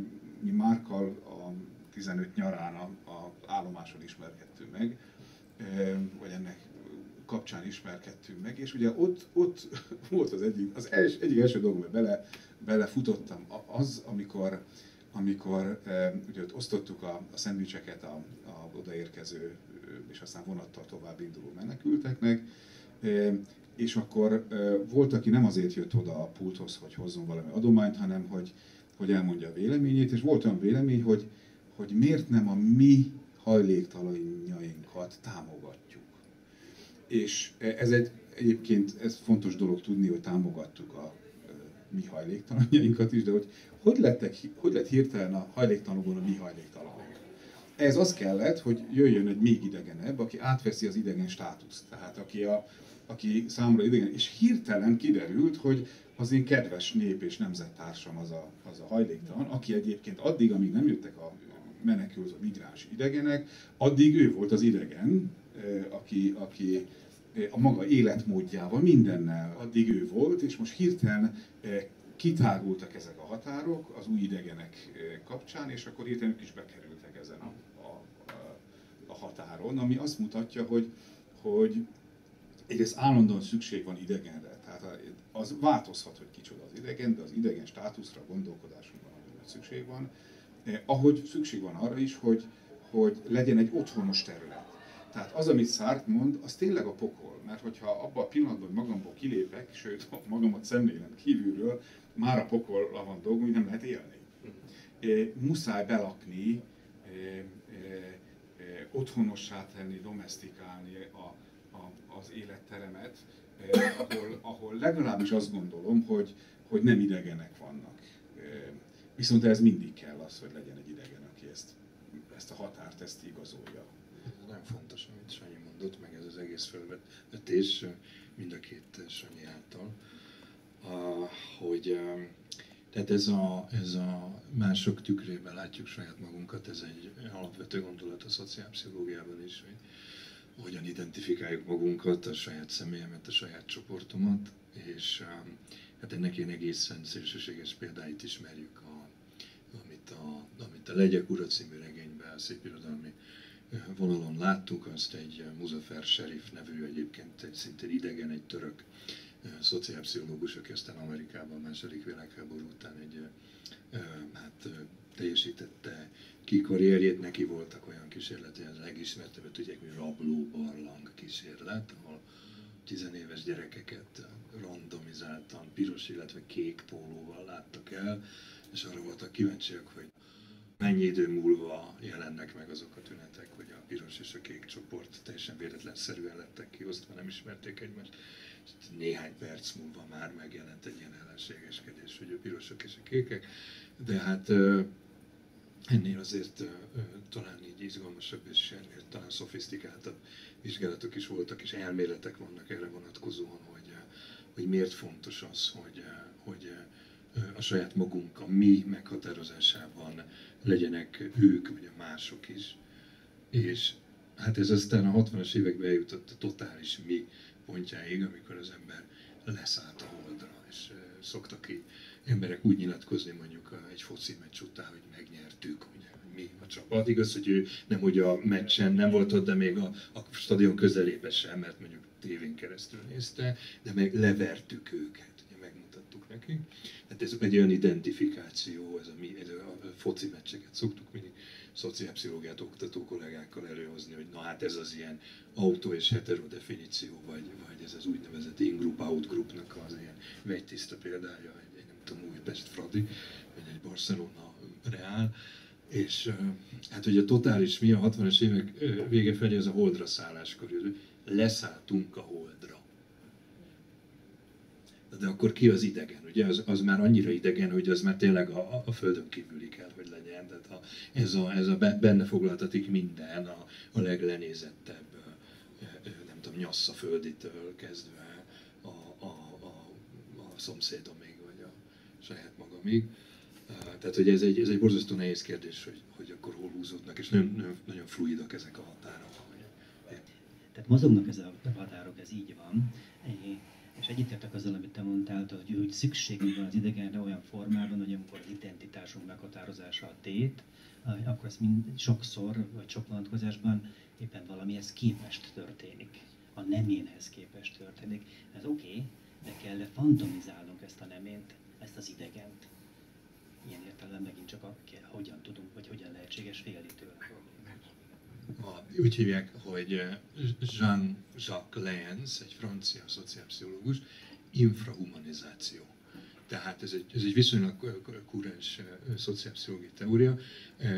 mi Márkkal a 15 nyarán az állomáson ismerkedtünk meg, vagy ennek kapcsán ismerkedtünk meg, és ugye ott volt az egyik első dolog, mert belefutottam az, amikor ugye ott osztottuk a szendvicseket a odaérkező és aztán vonattal tovább induló menekülteknek, és akkor volt, aki nem azért jött oda a pulthoz, hogy hozzon valami adományt, hanem hogy elmondja a véleményét, és volt olyan vélemény, hogy miért nem a mi hajléktalanjainkat támogatjuk. És egyébként ez fontos dolog tudni, hogy támogattuk a mi hajléktalanjainkat is, de hogy lett hirtelen a hajléktalanokból a mi hajléktalanok. Ez az kellett, hogy jöjjön egy még idegenebb, aki átveszi az idegen státuszt. Tehát aki számra idegen, és hirtelen kiderült, hogy az én kedves nép és nemzettársam az a hajléktalan, aki egyébként addig, amíg nem jöttek a menekülő migráns idegenek, addig ő volt az idegen, aki a maga életmódjával, mindennel addig ő volt, és most hirtelen kitágultak ezek a határok az új idegenek kapcsán, és akkor hirtelen is bekerültek ezen a határon, ami azt mutatja, hogy egyrészt állandóan szükség van idegenre. Tehát az változhat, hogy kicsoda az idegen, de az idegen státuszra, gondolkodásunkban nagyon nagy szükség van. Ahogy szükség van arra is, hogy legyen egy otthonos terület. Tehát az, amit Sartre mond, az tényleg a pokol. Mert hogyha abban a pillanatban, hogy magamból kilépek, sőt, magamat szemlélem kívülről, már a pokolla van dolgom, hogy nem lehet élni. Muszáj belakni, otthonossá tenni, domestikálni az életteremet, ahol legalábbis azt gondolom, hogy nem idegenek vannak. Viszont ez mindig kell az, hogy legyen egy idegen, aki ezt a határt igazolja. Ez nagyon fontos, amit Sanyi mondott, meg ez az egész felvetés, mind a két Sanyi által, hogy tehát ez a mások tükrében látjuk saját magunkat, ez egy alapvető gondolat a szociálpszichológiában is, hogy hogyan identifikáljuk magunkat, a saját személyemet, a saját csoportomat, és hát ennek én egészen szélsőséges példáit ismerjük, amit a Legyek Ura című regényben a szépirodalmi vonalon láttuk, azt egy Muzafer Sherif nevű, egyébként egy szintén idegen, egy török szociálpszichológus, aki aztán Amerikában második világháború után teljesítette ki karrierjét. Neki voltak olyan kísérletei, a legismertebb, tudják, hogy rablóbarlang kísérlet, ahol 10 éves gyerekeket randomizáltan piros, illetve kék pólóval láttak el, és arra voltak kíváncsiak, hogy mennyi idő múlva jelennek meg azok a tünetek, hogy a piros és a kék csoport teljesen véletlenszerűen lettek kiosztva, nem ismerték egymást. Néhány perc múlva már megjelent egy ilyen ellenségeskedés, hogy a pirosok és a kékek, de hát ennél azért talán így izgalmasabb és ennél talán szofisztikáltabb vizsgálatok is voltak, és elméletek vannak erre vonatkozóan, hogy miért fontos az, hogy a saját magunk, a mi meghatározásában legyenek ők, vagy a mások is. És hát ez aztán a 60-as években eljutott a totális mi pontjáig, amikor az ember leszállt a holdra, és szoktak így emberek úgy nyilatkozni mondjuk egy foci meccs után, hogy megnyertük, ugye, mi a csapat. Igaz, hogy ő nemhogy a meccsen nem volt ott, de még a stadion közelébe sem, mert mondjuk tévén keresztül nézte, de meg levertük őket, ugye, megmutattuk nekik. Hát ez egy olyan identifikáció, ez a foci meccseket szoktuk mindig szociálpszichológiát oktató kollégákkal előhozni, hogy na hát ez az ilyen autó és hetero definíció, vagy ez az úgynevezett in-group, out-groupnak az ilyen vegytiszta példája, egy nem tudom, Újpest Fradi, vagy egy Barcelona Reál, és hát hogy a totális mi a 60-as évek vége felé ez a holdra szálláskor, leszálltunk a holdra. De akkor ki az idegen? Ugye az már annyira idegen, hogy az már tényleg a földön kívüli kell, hogy legyen. Tehát ez a benne foglaltatik minden, a leglenézettebb, nem tudom, nyasszafölditől kezdve a szomszédomig, vagy a saját magamig. Tehát, hogy ez egy borzasztó nehéz kérdés, hogy akkor hol húzódnak, és nagyon, nagyon fluidak ezek a határok. Tehát mozognak ezek a határok, ez így van. És egyetértek azzal, amit te mondtál, hogy szükségünk van az idegenre olyan formában, hogy amikor az identitásunk meghatározása a tét, akkor ez sokszor, vagy sok vonatkozásban éppen valamihez képest történik. A neménhez képest történik. Ez oké, de kell fantomizálnunk ezt a nemént, ezt az idegent. Ilyen értelemben megint csak hogyan tudunk, vagy hogyan lehetséges félni tőle. Úgy hívják, hogy Jean-Jacques Léens, egy francia szociálpszichológus, infrahumanizáció. Tehát ez egy viszonylag kurens szociálpszichológiai teória.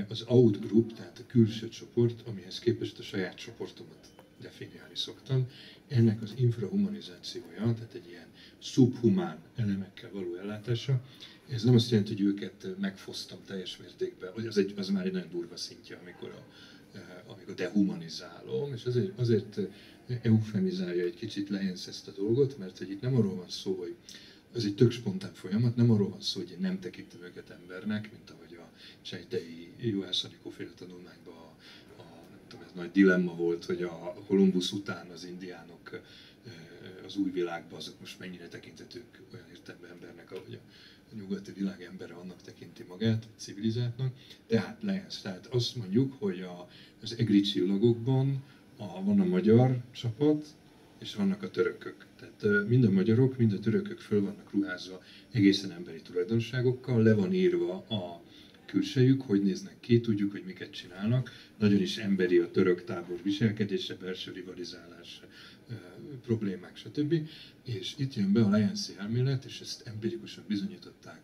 Az outgroup, tehát a külső csoport, amihez képest a saját csoportomat definiálni szoktam, ennek az infrahumanizációja, tehát egy ilyen szubhumán elemekkel való ellátása. Ez nem azt jelenti, hogy őket megfosztam teljes mértékben, vagy az már egy nagyon durva szintje, amikor dehumanizálom, és azért eufemizálja egy kicsit Léens ezt a dolgot, mert hogy itt nem arról van szó, hogy ez egy tök spontán folyamat, nem arról van szó, hogy én nem tekintem őket embernek, mint ahogy a sejtei Juhász Anikóféle tanulmányban ez nagy dilemma volt, hogy a Kolumbusz után az indiánok az új világban azok most mennyire tekintetők olyan értelemben embernek, ahogy a nyugati világ embere annak tekinti magát, civilizáltnak. Tehát Léens. Tehát azt mondjuk, hogy az Egri csillagokban van a magyar csapat, és vannak a törökök. Tehát mind a magyarok, mind a törökök föl vannak ruházva egészen emberi tulajdonságokkal, le van írva a külsejük, hogy néznek ki, tudjuk, hogy miket csinálnak. Nagyon is emberi a török tábor viselkedése, belső rivalizálás, problémák, stb. És itt jön be a Léensi elmélet, és ezt empirikusan bizonyították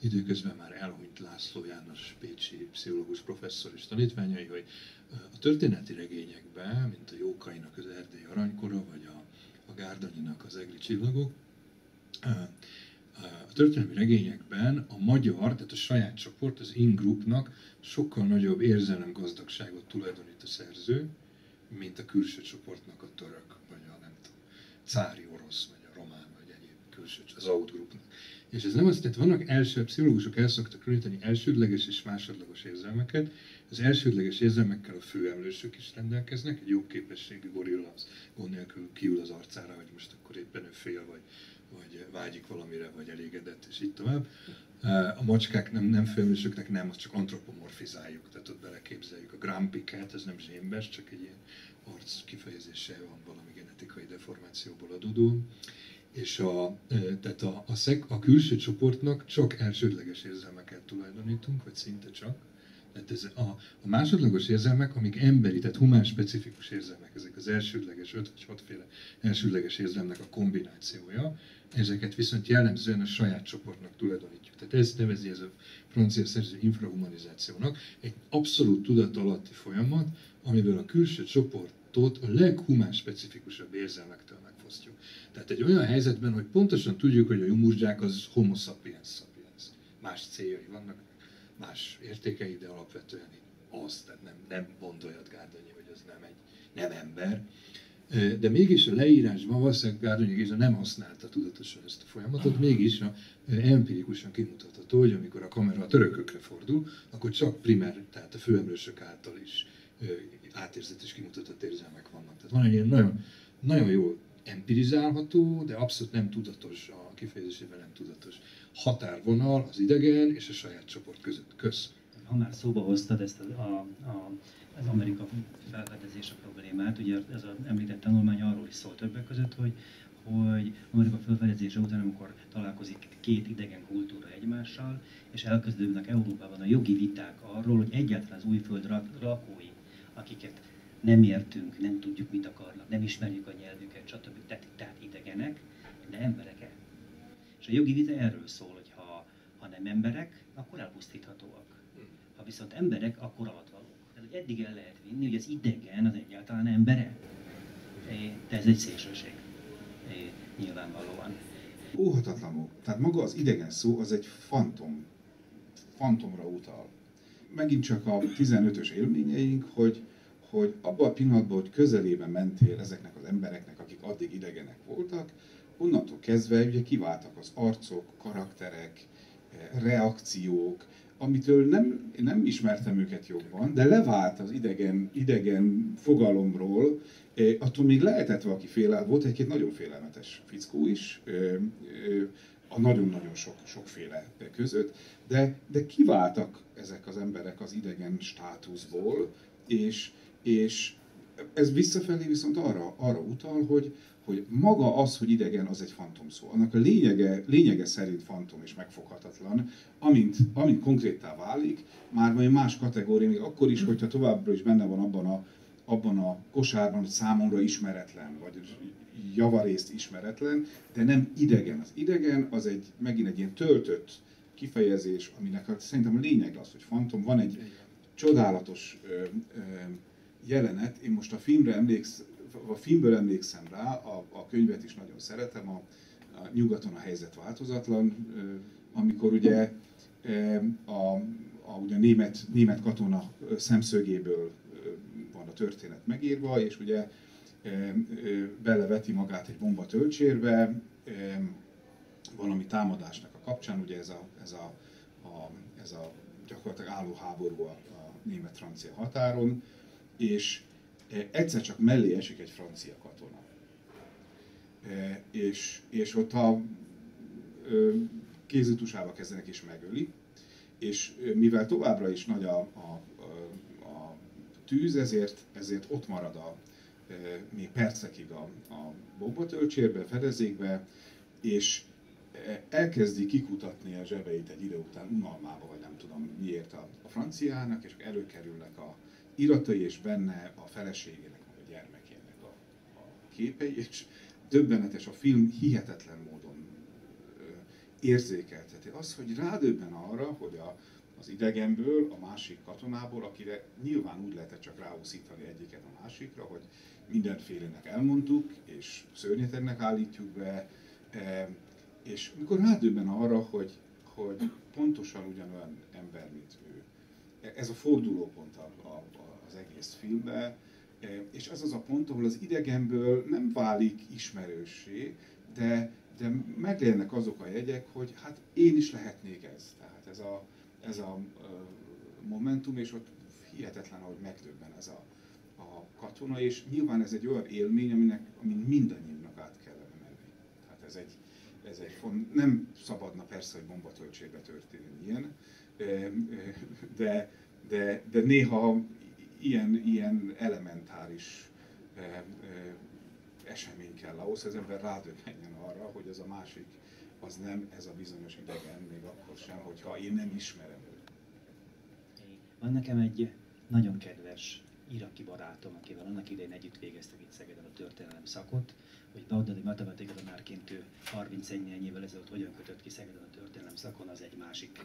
időközben már elhunyt László János pécsi pszichológus professzor és tanítványai, hogy a történeti regényekben, mint a Jókainak az Erdély Aranykora, vagy a Gárdanyinak az Egri csillagok, a történelmi regényekben a magyar, tehát a saját csoport, az in-groupnak sokkal nagyobb érzelemgazdagságot tulajdonít a szerző, mint a külső csoportnak a török, vagy a nem tudom, cári orosz, vagy a román, vagy egyéb külső, az out-groupnak. És ez nem azt, tehát vannak pszichológusok el szoktak különíteni elsődleges és másodlagos érzelmeket. Az elsődleges érzelmekkel a főemlősök is rendelkeznek, egy jobb képességű gorilla az gond nélkül kiül az arcára, hogy most akkor éppen ő fél, vagy vágyik valamire, vagy elégedett, és így tovább. A macskák nem főemlősöknek nem, azt csak antropomorfizáljuk, tehát ott beleképzeljük. A grumpy cat, ez nem zsémbes, csak egy ilyen arc kifejezése van valami genetikai deformációból adódóan. És tehát a külső csoportnak csak elsődleges érzelmeket tulajdonítunk, vagy szinte csak. Tehát ez a másodlagos érzelmek, amik emberi, tehát humán specifikus érzelmek, ezek az elsődleges, 5 vagy 6 féle elsődleges érzelmnek a kombinációja, ezeket viszont jellemzően a saját csoportnak tulajdonítjuk. Tehát ezt nevezi ez a francia szerző infrahumanizációnak, egy abszolút tudatalatti folyamat, amiből a külső csoportot a leghumán specifikusabb érzelmektől megfosztjuk. Tehát egy olyan helyzetben, hogy pontosan tudjuk, hogy a jumurdzsák az homo sapiens sapiens. Más céljai vannak, más értékei, de alapvetően az, tehát nem gondoljat Gárdanyi, hogy az nem ember. De mégis a leírásban valószínűleg Gárdanyi Géza nem használta tudatosan ezt a folyamatot, mégis empirikusan kimutatható, hogy amikor a kamera a törökökre fordul, akkor csak primer, tehát a főemlősök által is átérzett és kimutatott érzelmek vannak. Tehát van egy ilyen nagyon, nagyon jó empirizálható, de abszolút nem tudatos, a kifejezésében nem tudatos határvonal az idegen és a saját csoport között. Ha már szóba hoztad ezt az Amerika felfedezés a problémát, ugye ez az említett tanulmány arról is szól többek között, hogy Amerika felfedezése után, amikor találkozik két idegen kultúra egymással, és elkezdődnek Európában a jogi viták arról, hogy egyáltalán az újföld lakói, akiket nem értünk, nem tudjuk, mit akarnak, nem ismerjük a nyelvüket, stb. Tehát idegenek, de emberek-e? És a jogi vita erről szól, hogy ha nem emberek, akkor elpusztíthatóak. Ha viszont emberek, akkor alattvalók. Tehát hogy eddig el lehet vinni, hogy az idegen az egyáltalán embere. De ez egy szélsőség, nyilvánvalóan. Óhatatlanul. Tehát maga az idegen szó az egy fantom. Fantomra utal. Megint csak a 15-ös élményeink, hogy abban a pillanatban, hogy közelében mentél ezeknek az embereknek, akik addig idegenek voltak, onnantól kezdve ugye kiváltak az arcok, karakterek, reakciók, amitől nem ismertem őket jobban, de levált az idegen fogalomról, attól még lehetett valaki félelmetes, volt egy-két nagyon félelmetes fickó is, a nagyon-nagyon sokféle között, de kiváltak ezek az emberek az idegen státuszból, és ez visszafelé viszont arra utal, hogy maga az, hogy idegen, az egy fantomszó. Annak a lényege szerint fantom és megfoghatatlan, amint konkréttá válik, már valami más kategória, még akkor is, hogyha továbbra is benne van abban a kosárban, hogy számomra ismeretlen, vagy javarészt ismeretlen, de nem idegen. Az idegen az megint egy ilyen töltött kifejezés, aminek szerintem a lényeg az, hogy fantom. Van egy csodálatos jelenet. Én most a filmre a filmből emlékszem rá, a könyvet is nagyon szeretem, a Nyugaton a helyzet változatlan, amikor ugye a német katona szemszögéből van a történet megírva, és ugye beleveti magát egy bomba töltsérbe, valami támadásnak a kapcsán, ugye ez a gyakorlatilag álló háború a német-francia határon, és egyszer csak mellé esik egy francia katona. És ott a kézütusába kezdenek és megöli, és mivel továbbra is nagy a tűz, ezért ott marad még percekig a bombatölcsérben, fedezékbe, és elkezdi kikutatni a zsebeit egy idő után unalmába, vagy nem tudom miért a franciának, és előkerülnek a iratai, és benne a feleségének, vagy a gyermekének a képei, és döbbenetes, a film hihetetlen módon érzékelteti az, hogy rádöbben arra, hogy az idegenből, a másik katonából, akire nyilván úgy lehetett csak ráúszítani egyiket a másikra, hogy mindenfélének elmondtuk, és szörnyetegnek állítjuk be, és mikor rádöbben arra, hogy pontosan ugyanolyan ember, mint ő. Ez a fordulópont az egész filmben, és az a pont, ahol az idegenből nem válik ismerőssé, de megjelennek azok a jegyek, hogy hát én is lehetnék ez. Tehát ez a momentum, és ott hihetetlen, ahogy megdöbben ez a katona, és nyilván ez egy olyan élmény, amin mindannyiunknak át kellene menni. Tehát nem szabadna persze, hogy bombatölcsérbe történjen ilyen, de néha ilyen elementáris esemény kell ahhoz, hogy az ember rádöbbenjen arra, hogy az a másik, az nem ez a bizonyos idegen, még akkor sem, hogyha én nem ismerem őt. Van nekem egy nagyon kedves iraki barátom, akivel annak idején együtt végeztem itt Szegeden a történelem szakot, hogy bagdadi matematika tanárként ő 31 évvel ezelőtt hogyan kötött ki Szegeden a történelem szakon, az egy másik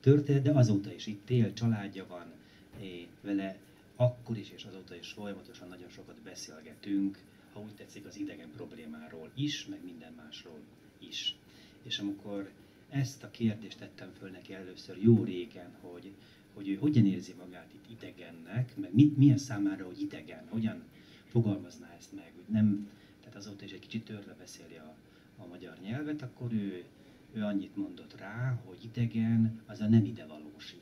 történet, de azóta is itt él, családja van, vele akkor is és azóta is folyamatosan nagyon sokat beszélgetünk, ha úgy tetszik, az idegen problémáról is, meg minden másról is. És amikor ezt a kérdést tettem föl neki először jó régen, hogy ő hogyan érzi magát itt idegennek, meg milyen számára, hogy idegen, hogyan fogalmazná ezt meg, hogy nem, tehát azóta is egy kicsit törve beszéli a magyar nyelvet, akkor ő annyit mondott rá, hogy idegen az a nem idevalósi.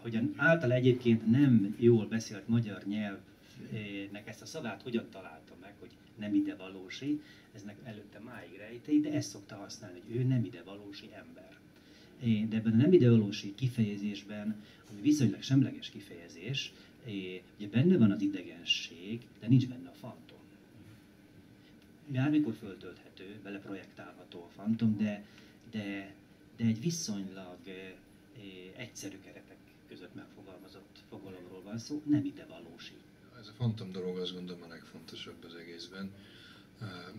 Hogy által egyébként nem jól beszélt magyar nyelvnek ezt a szavát hogyan találta meg, hogy nem idevalósi, ez nekem előtte máig rejtély, de ezt szokta használni, hogy ő nem idevalósi ember. De ebben a nem idevalósi kifejezésben, ami viszonylag semleges kifejezés, ugye benne van az idegenség, de nincs benne a fantom. Bármikor föltölthető, beleprojektálható a fantom, de egy viszonylag egyszerű keretek között megfogalmazott fogalomról van szó, nem idevalósi. Ez a fantom dolog, azt gondolom, a legfontosabb az egészben,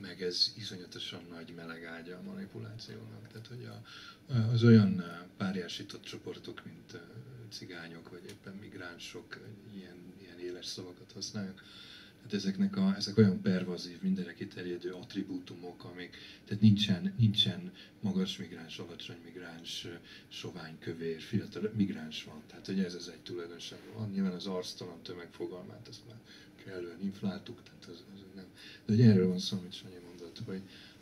meg ez iszonyatosan nagy meleg ágya a manipulációnak. Tehát, hogy az olyan párjásított csoportok, mint cigányok, vagy éppen migránsok ilyen éles szavakat használnak, tehát ezek olyan pervazív, mindenre kiterjedő attribútumok, amik, tehát nincsen magas migráns, alacsony migráns, sovány, kövér, fiatal migráns van. Tehát hogy ez egy tulajdonság van. Nyilván az arctalan tömegfogalmát azt már kellően infláltuk, tehát az nem. De ugye erről van szó, amit Sanyi mondott,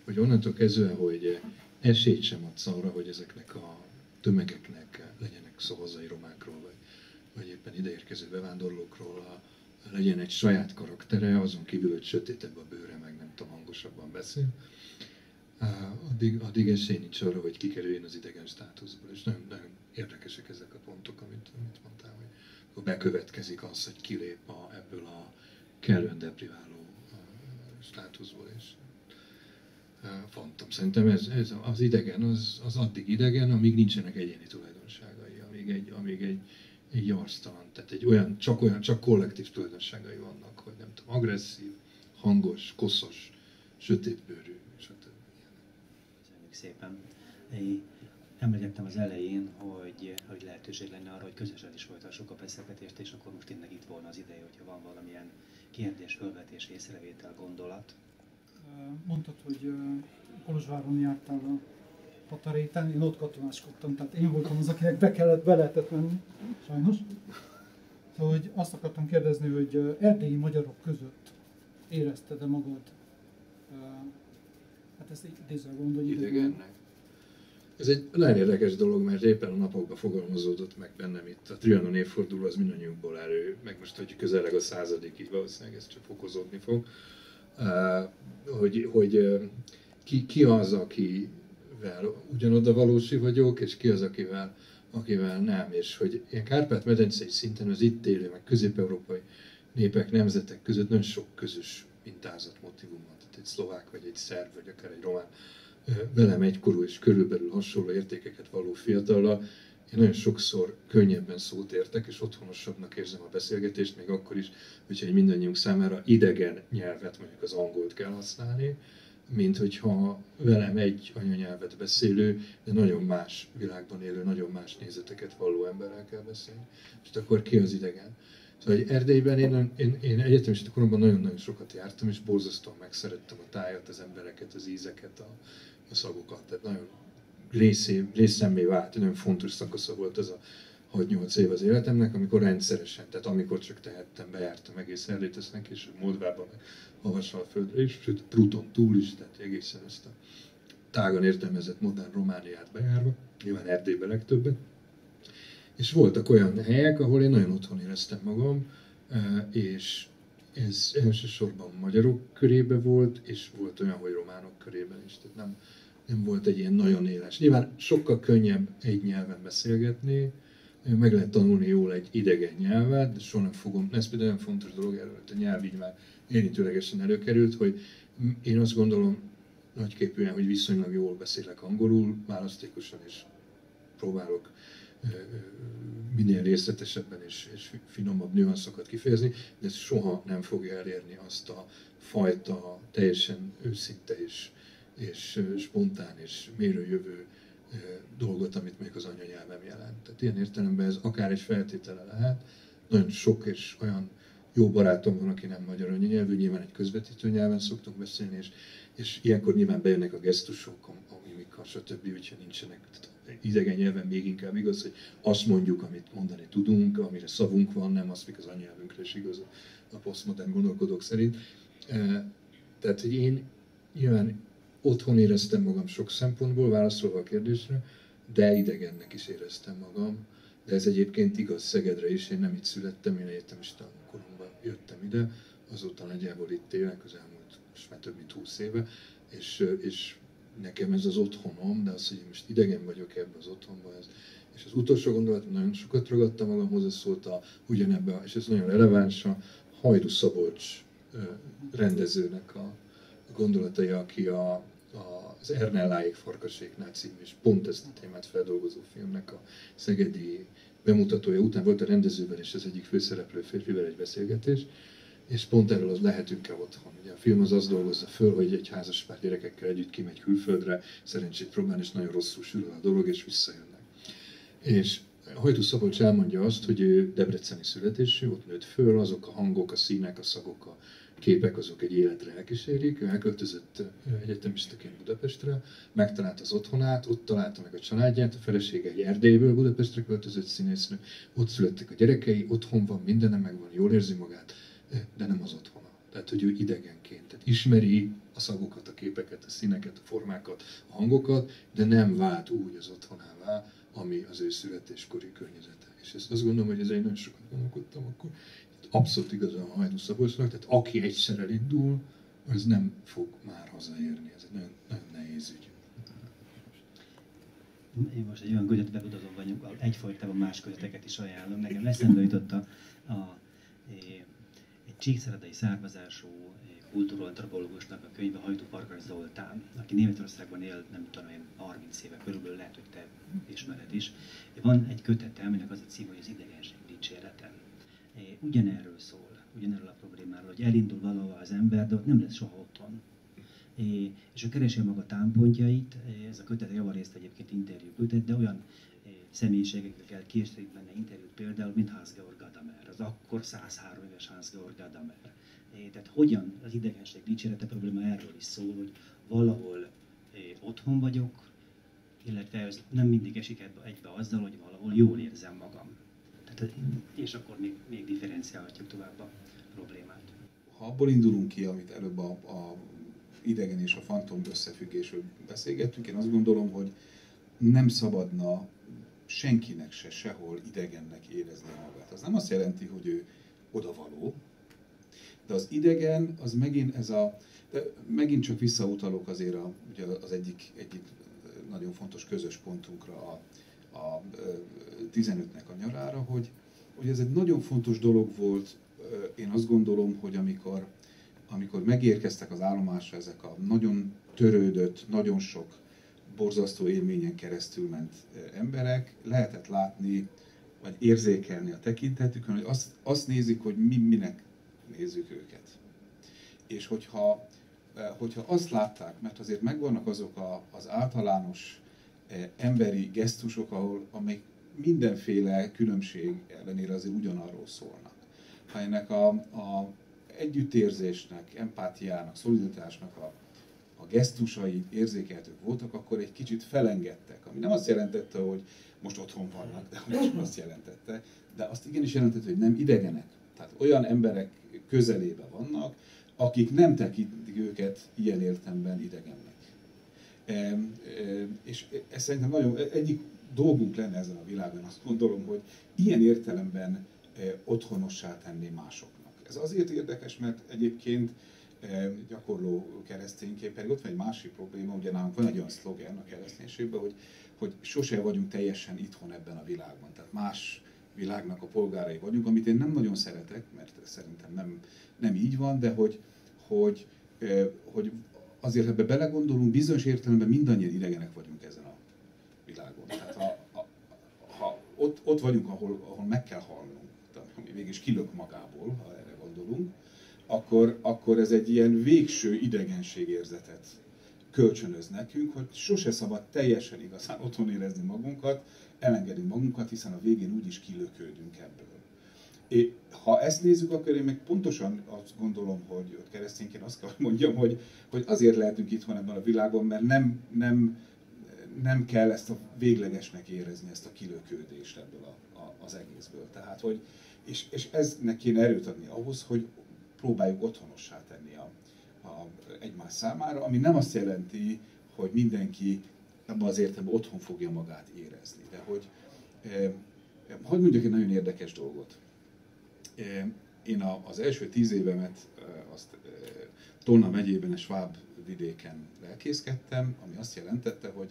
hogy onnantól kezdve, hogy esélyt sem adsz arra, hogy ezeknek a tömegeknek legyenek szavazai romákról, vagy éppen ideérkező bevándorlókról, legyen egy saját karaktere, azon kívül, hogy sötétebb a bőre, meg nem tudom, hangosabban beszél, addig esély nincs arra, hogy kikerüljön az idegen státuszból. És nagyon, nagyon érdekesek ezek a pontok, amit mondtál, hogy bekövetkezik az, hogy kilép ebből a kellően depriváló státuszból. És fantom. Szerintem ez az idegen, az addig idegen, amíg nincsenek egyéni tulajdonságai, amíg egy arctalan, tehát csak kollektív tulajdonságai vannak, hogy nem tudom, agresszív, hangos, koszos, sötétbőrű, stb. Köszönjük szépen. Emlegettem az elején, hogy lehetőség lenne arra, hogy közösen is folytassuk a beszélgetést, és akkor most tényleg itt volna az ideje, hogyha van valamilyen kérdés, fölvetés, észrevétel, gondolat. Mondtad, hogy Kolozsváron jártál a Pataréten, én ott katonáskodtam, tehát én voltam az, akinek be lehetett menni, sajnos. Szóval hogy azt akartam kérdezni, hogy erdélyi magyarok között érezted-e magad, hát ezt idézve gondolni. Idegennek. Ez egy nagyon érdekes dolog, mert éppen a napokban fogalmazódott meg bennem itt. A Trianon évforduló az mindannyiunkból elő, meg most, hogy közeleg a 100. így valószínűleg ez csak fokozódni fog. Hogy ki az, akivel ugyanoda valósi vagyok, és ki az, akivel nem. És hogy ilyen Kárpát-medencei szinten az itt élő, meg közép-európai népek, nemzetek között nagyon sok közös mintázat, motivum van. Tehát egy szlovák, vagy egy szerb, vagy akár egy román velem egykorú és körülbelül hasonló értékeket való fiatallal, én nagyon sokszor könnyebben szót értek, és otthonosabbnak érzem a beszélgetést, még akkor is, hogyha mindannyiunk számára idegen nyelvet, mondjuk az angolt kell használni, mint hogyha velem egy anyanyelvet beszélő, de nagyon más világban élő, nagyon más nézeteket valló emberrel kell beszélni. És akkor ki az idegen? Szóval Erdélyben én egyetemista koromban nagyon-nagyon sokat jártam, és borzasztóan megszerettem a tájat, az embereket, az ízeket, a szagokat. Tehát nagyon részszemmé vált, nagyon fontos szakasza volt ez a 6-8 év az életemnek, amikor rendszeresen, tehát amikor csak tehettem, bejártam egész Erdélyt, aztán később Moldvában, meg Havasalföldre is, sőt Prúton túl is, tehát egészen ezt a tágan értelmezett modern Romániát bejárva, nyilván Erdélyben legtöbbet. És voltak olyan helyek, ahol én nagyon otthon éreztem magam, és ez elsősorban magyarok körében volt, és volt olyan, hogy románok körében is, tehát nem volt egy ilyen nagyon éles. Nyilván sokkal könnyebb egy nyelven beszélgetni, meg lehet tanulni jól egy idegen nyelvet, de soha nem fogom, ez például olyan fontos dolog, erről a nyelv így már érintőlegesen előkerült, hogy én azt gondolom nagyképűen, hogy viszonylag jól beszélek angolul, választékosan is próbálok minél részletesebben és finomabb nüanszokat kifejezni, de ez soha nem fogja elérni azt a fajta teljesen őszinte és spontán és mérőjövő dolgot, amit még az anyanyelvem jelent. Tehát ilyen értelemben ez akár egy feltétele lehet. Nagyon sok és olyan jó barátom van, aki nem magyar anyanyelvű, nyilván egy közvetítő nyelven szoktunk beszélni, és ilyenkor nyilván bejönnek a gesztusok, a mimika, stb. Úgyhogy nincsenek. Idegen nyelven még inkább igaz, hogy azt mondjuk, amit mondani tudunk, amire szavunk van, nem azt, még az anyanyelvünkre is igaz a posztmodern gondolkodók szerint. Tehát, hogy én nyilván otthon éreztem magam sok szempontból, válaszolva a kérdésre, de idegennek is éreztem magam. De ez egyébként igaz Szegedre is, én nem itt születtem, én egyetemista koromban jöttem ide, azóta nagyjából itt élek, az elmúlt most már több mint 20 éve, és nekem ez az otthonom, de az, hogy én most idegen vagyok ebben az otthonban, ez. És az utolsó gondolat, nagyon sokat ragadtam magamhoz, ez szólt a ugyanebben, és ez nagyon releváns, a Hajtusz Szabocs rendezőnek a gondolatai, aki az Ernelláék Farkaséknál című, és pont ezt a témát feldolgozó filmnek a szegedi bemutatója után volt a rendezővel és az egyik főszereplő férfivel egy beszélgetés, és pont erről az lehetünk-e otthon. Ugye a film az dolgozza föl, hogy egy házaspár gyerekekkel együtt kimegy külföldre, szerencsét próbál, és nagyon rosszul sülül a dolog, és visszajönnek. És Hajtusz Szabolcs elmondja azt, hogy ő debreceni születésű, ott nőtt föl, azok a hangok, a színek, a szagok, a képek, azok egy életre elkísérik. Ő elköltözött egyetemistaként Budapestre, megtalált az otthonát, ott találta meg a családját, a felesége egy Erdélyből Budapestre költözött színésznő, ott születtek a gyerekei, otthon van, mindene megvan, jól érzi magát, de nem az otthona. Tehát, hogy ő idegenként, tehát ismeri a szagokat, a képeket, a színeket, a formákat, a hangokat, de nem vált úgy az otthonává, ami az ő születéskori környezete. És ezt azt gondolom, hogy ezért nagyon sokat gondolkodtam akkor. Abszolút igazán a Hajnus Szabolcsnak, tehát aki egyszer elindul, az nem fog már hazaérni. Ez egy nagyon, nagyon nehéz ügy. Én most egy olyan kötetbe utazom vagyunk, egyfajtában más köteteket is ajánlom. Nekem eszembe jutott egy csíkszeredai származású kultúrantropológusnak a könyve Hajtóparkas Zoltán, aki Németországban él, nem tudom én, 30 éve körülbelül, lehet, hogy te ismered is. Van egy kötete, aminek az a cím, hogy az idegenség dicsérete. Ugyanerről szól, ugyanerről a problémáról, hogy elindul valahol az ember, de ott nem lesz soha otthon. És ő keresi maga támpontjait, ez a kötet javarészt egyébként interjú kötet, de olyan személyiségekkel készítik benne interjút, például mint Hans-Georg Gadamer, az akkor 103 éves Hans-Georg Gadamer, Tehát hogyan az idegenség dicsérete probléma erről is szól, hogy valahol otthon vagyok, illetve ez nem mindig esik egybe azzal, hogy valahol jól érzem magam. Tehát, és akkor még differenciálhatjuk tovább a problémát. Ha abból indulunk ki, amit előbb a idegen és a fantom összefüggésről beszélgettünk, én azt gondolom, hogy nem szabadna senkinek se sehol idegennek érezni magát. Az nem azt jelenti, hogy ő odavaló, de az idegen, az megint ez a... De megint csak visszautalok azért ugye az egyik nagyon fontos közös pontunkra, a 15-nek a nyarára, hogy ez egy nagyon fontos dolog volt. Én azt gondolom, hogy amikor megérkeztek az állomásra ezek a nagyon törődött, nagyon sok borzasztó élményen keresztül ment emberek, lehetett látni, vagy érzékelni a tekintetükön, hogy azt nézik, hogy mi minek nézzük őket. És hogyha azt látták, mert azért megvannak azok az általános emberi gesztusok, amelyek mindenféle különbség ellenére azért ugyanarról szólnak. Ha ennek a együttérzésnek, empátiának, szolidaritásnak a gesztusai érzékeltők voltak, akkor egy kicsit felengedtek. Ami nem azt jelentette, hogy most otthon vannak, de azt igenis jelentette, hogy nem idegenek. Tehát olyan emberek közelébe vannak, akik nem tekintik őket ilyen értelemben idegennek. És ez szerintem nagyon egyik dolgunk lenne ezen a világon, azt gondolom, hogy ilyen értelemben otthonossá tenni másoknak. Ez azért érdekes, mert egyébként gyakorló keresztényként pedig ott van egy másik probléma, ugye nálunk van egy olyan szlogen a kereszténységben, hogy sose vagyunk teljesen itthon ebben a világban. Tehát más világnak a polgárai vagyunk, amit én nem nagyon szeretek, mert szerintem nem így van, de hogy azért ebbe belegondolunk, bizonyos értelemben mindannyian idegenek vagyunk ezen a világon. Tehát ha ott vagyunk, ahol meg kell halnunk, ami mégis kilök magából, ha erre gondolunk, akkor ez egy ilyen végső idegenségérzetet kölcsönöz nekünk, hogy sose szabad teljesen igazán otthon érezni magunkat, elengedni magunkat, hiszen a végén úgyis kilöködünk ebből. És ha ezt nézzük, akkor én meg pontosan azt gondolom, hogy keresztényként azt kell mondjam, hogy azért lehetünk itthon ebben a világon, mert nem kell ezt a véglegesnek érezni, ezt a kilöködést ebből az egészből. Tehát, és eznek kéne erőt adni ahhoz, hogy próbáljuk otthonossá tenni egymás számára, ami nem azt jelenti, hogy mindenki abban az értelemben otthon fogja magát érezni. De hogy mondjak egy nagyon érdekes dolgot. Én az első 10 évemet azt Tolna megyében, a Sváb vidéken lelkészkedtem, ami azt jelentette, hogy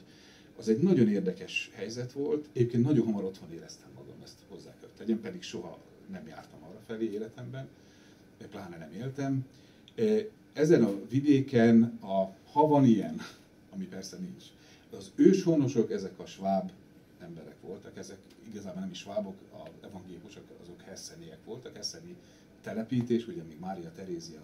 az egy nagyon érdekes helyzet volt, egyébként nagyon hamar otthon éreztem magam, ezt hozzá kell tegyem, pedig soha nem jártam arra felé életemben, pláne nem éltem. Ezen a vidéken, ha van ilyen, ami persze nincs, az őshonosok, ezek a sváb emberek voltak, ezek igazából nem is svábok, az evangélikusok, azok hesseniek voltak, hesseni telepítés, ugye még Mária Terézia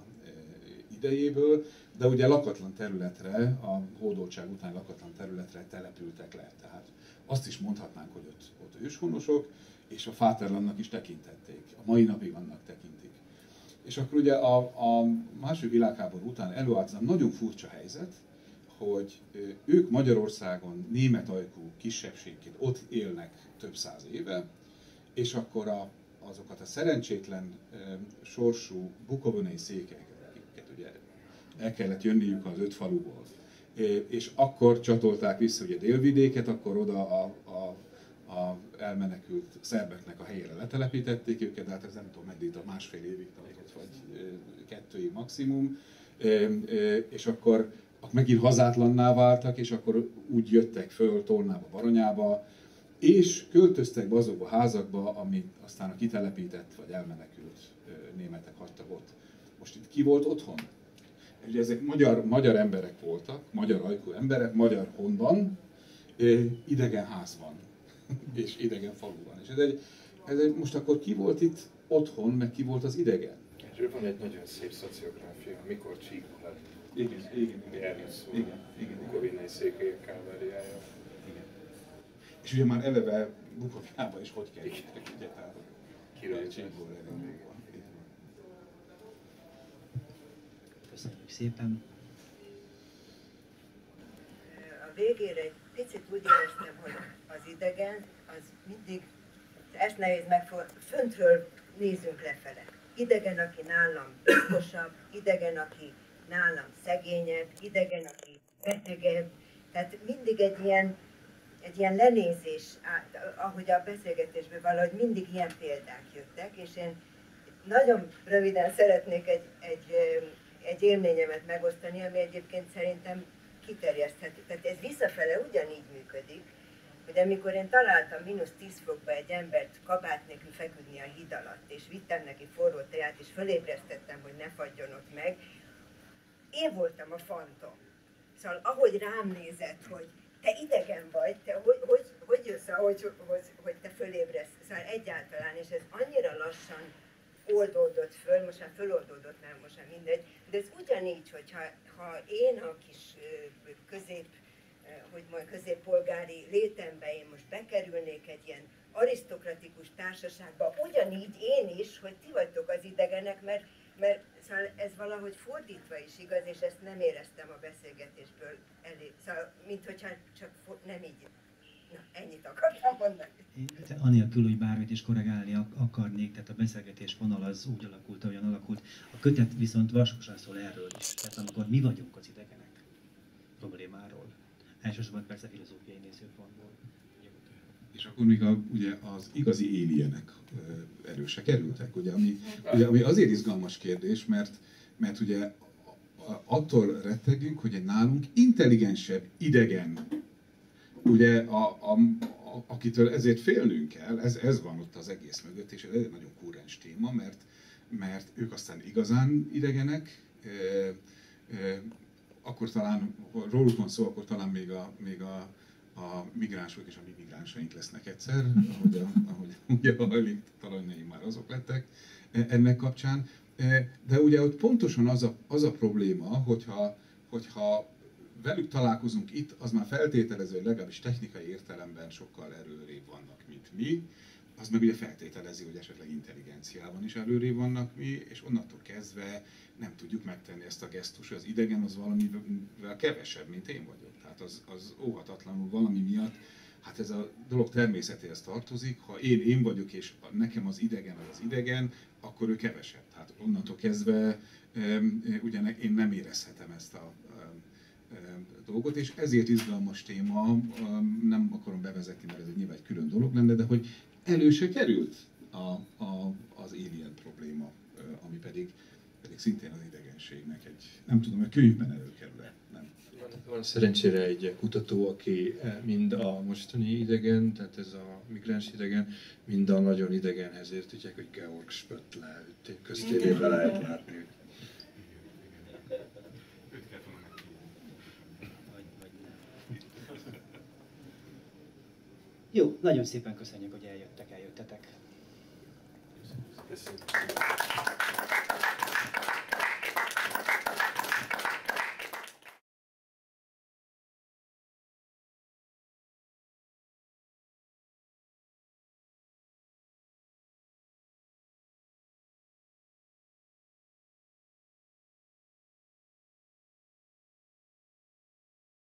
idejéből, de ugye lakatlan területre, a hódoltság után lakatlan területre települtek le. Tehát azt is mondhatnánk, hogy ott őshonosok, és a fáterlandnak is tekintették, a mai napig annak tekintik. És akkor ugye a második világháború után előállt nagyon furcsa helyzet, hogy ők Magyarországon német ajkú kisebbségként ott élnek több száz éve, és akkor azokat a szerencsétlen sorsú bukovonai székelyeket, akiket ugye el kellett jönniük az 5 faluból, és akkor csatolták vissza ugye délvidéket, akkor oda elmenekült szerbeknek a helyére letelepítették őket, de hát ez nem tudom, meddig, a másfél évig tartott, vagy 2 év maximum, és akkor megint hazátlanná váltak, és akkor úgy jöttek föl Tolnába, Baranyába, és költöztek be azokba a házakba, amit aztán a kitelepített vagy elmenekült németek hagytak ott. Most itt ki volt otthon? Ugye ezek magyar emberek voltak, magyar ajkú emberek, magyar honban, idegen házban és idegen faluban. És ez egy, most akkor ki volt itt otthon, meg ki volt az idegen? Erről van egy nagyon szép szociográfia, mikor csíkul lett. Igen. Bukovinai székelyek káveriája. Igen. És ugye már eleve Bukovinában is hogy kerültek, ugye, tehát kirajt csíkul. szépen. A végére egy picit úgy éreztem, hogy az idegen, az mindig, ezt nehéz megfordulni, föntről nézünk lefele. Idegen, aki nálam okosabb, idegen, aki nálam szegényebb, idegen, aki betegebb. Tehát mindig egy ilyen lenézés, ahogy a beszélgetésben valahogy mindig ilyen példák jöttek, és én nagyon röviden szeretnék egy élményemet megosztani, ami egyébként szerintem kiterjeszthető. Tehát ez visszafele ugyanígy működik, hogy amikor én találtam -10 fokba egy embert kabát nélkül feküdni a híd alatt, és vittem neki forró teját, és fölébresztettem, hogy ne fagyjon ott meg, én voltam a fantom. Szóval ahogy rám nézett, hogy te idegen vagy, te hogy jössz, hogy te fölébresztsz. Szóval egyáltalán, és ez annyira lassan oldódott föl, most már föloldódott, nem, most már mindegy, de ez ugyanígy, hogy ha én a kis középpolgári létembe én most bekerülnék egy ilyen arisztokratikus társaságba, ugyanígy én is, hogy ti vagytok az idegenek, mert szóval ez valahogy fordítva is igaz, és ezt nem éreztem a beszélgetésből elég. Szóval, mint hogyha csak nem így. Na, ennyit akartam mondani. Én anélkül, hogy bármit is korrigálni akarnék, tehát a beszélgetés vonal az úgy alakult, ahogyan alakult. A kötet viszont vaskosan szól erről is. Tehát amikor mi vagyunk az idegenek problémáról. Elsősorban persze filozófiai nézőpontból. És akkor még ugye az igazi alienek erőse kerültek, ugye, ami azért izgalmas kérdés, mert ugye attól rettegünk, hogy egy nálunk intelligensebb idegen, ugye, akitől ezért félnünk kell, ez van ott az egész mögött, és ez egy nagyon kurrens téma, mert ők aztán igazán idegenek, akkor talán, róluk van szó, akkor talán még a migránsok és a mi migránsaink lesznek egyszer, ahogy a hajléktalanjaim már azok lettek ennek kapcsán. De ugye ott pontosan az a probléma, hogyha velük találkozunk itt, az már feltételező, hogy legalábbis technikai értelemben sokkal előrébb vannak, mint mi. Az meg ugye feltételezi, hogy esetleg intelligenciában is előrébb vannak mi, és onnantól kezdve nem tudjuk megtenni ezt a gesztus, hogy az idegen az valamivel kevesebb, mint én vagyok. Tehát az óhatatlanul valami miatt, hát ez a dolog természetéhez tartozik, ha én vagyok, és nekem az idegen, akkor ő kevesebb. Tehát onnantól kezdve ugye én nem érezhetem ezt a dolgot, és ezért izgalmas téma, nem akarom bevezetni, mert ez nyilván egy külön dolog lenne, de hogy elő se került az alien probléma, ami pedig szintén az idegenségnek egy, nem tudom, hogy könyvben előkerül-e. Van szerencsére egy kutató, aki mind a mostani idegen, tehát ez a migráns idegen, mind a nagyon idegenhez ért, tudják, hogy Georg Spöttler köztérében lehet látni. Jó, nagyon szépen köszönjük, hogy eljöttetek. Köszönöm.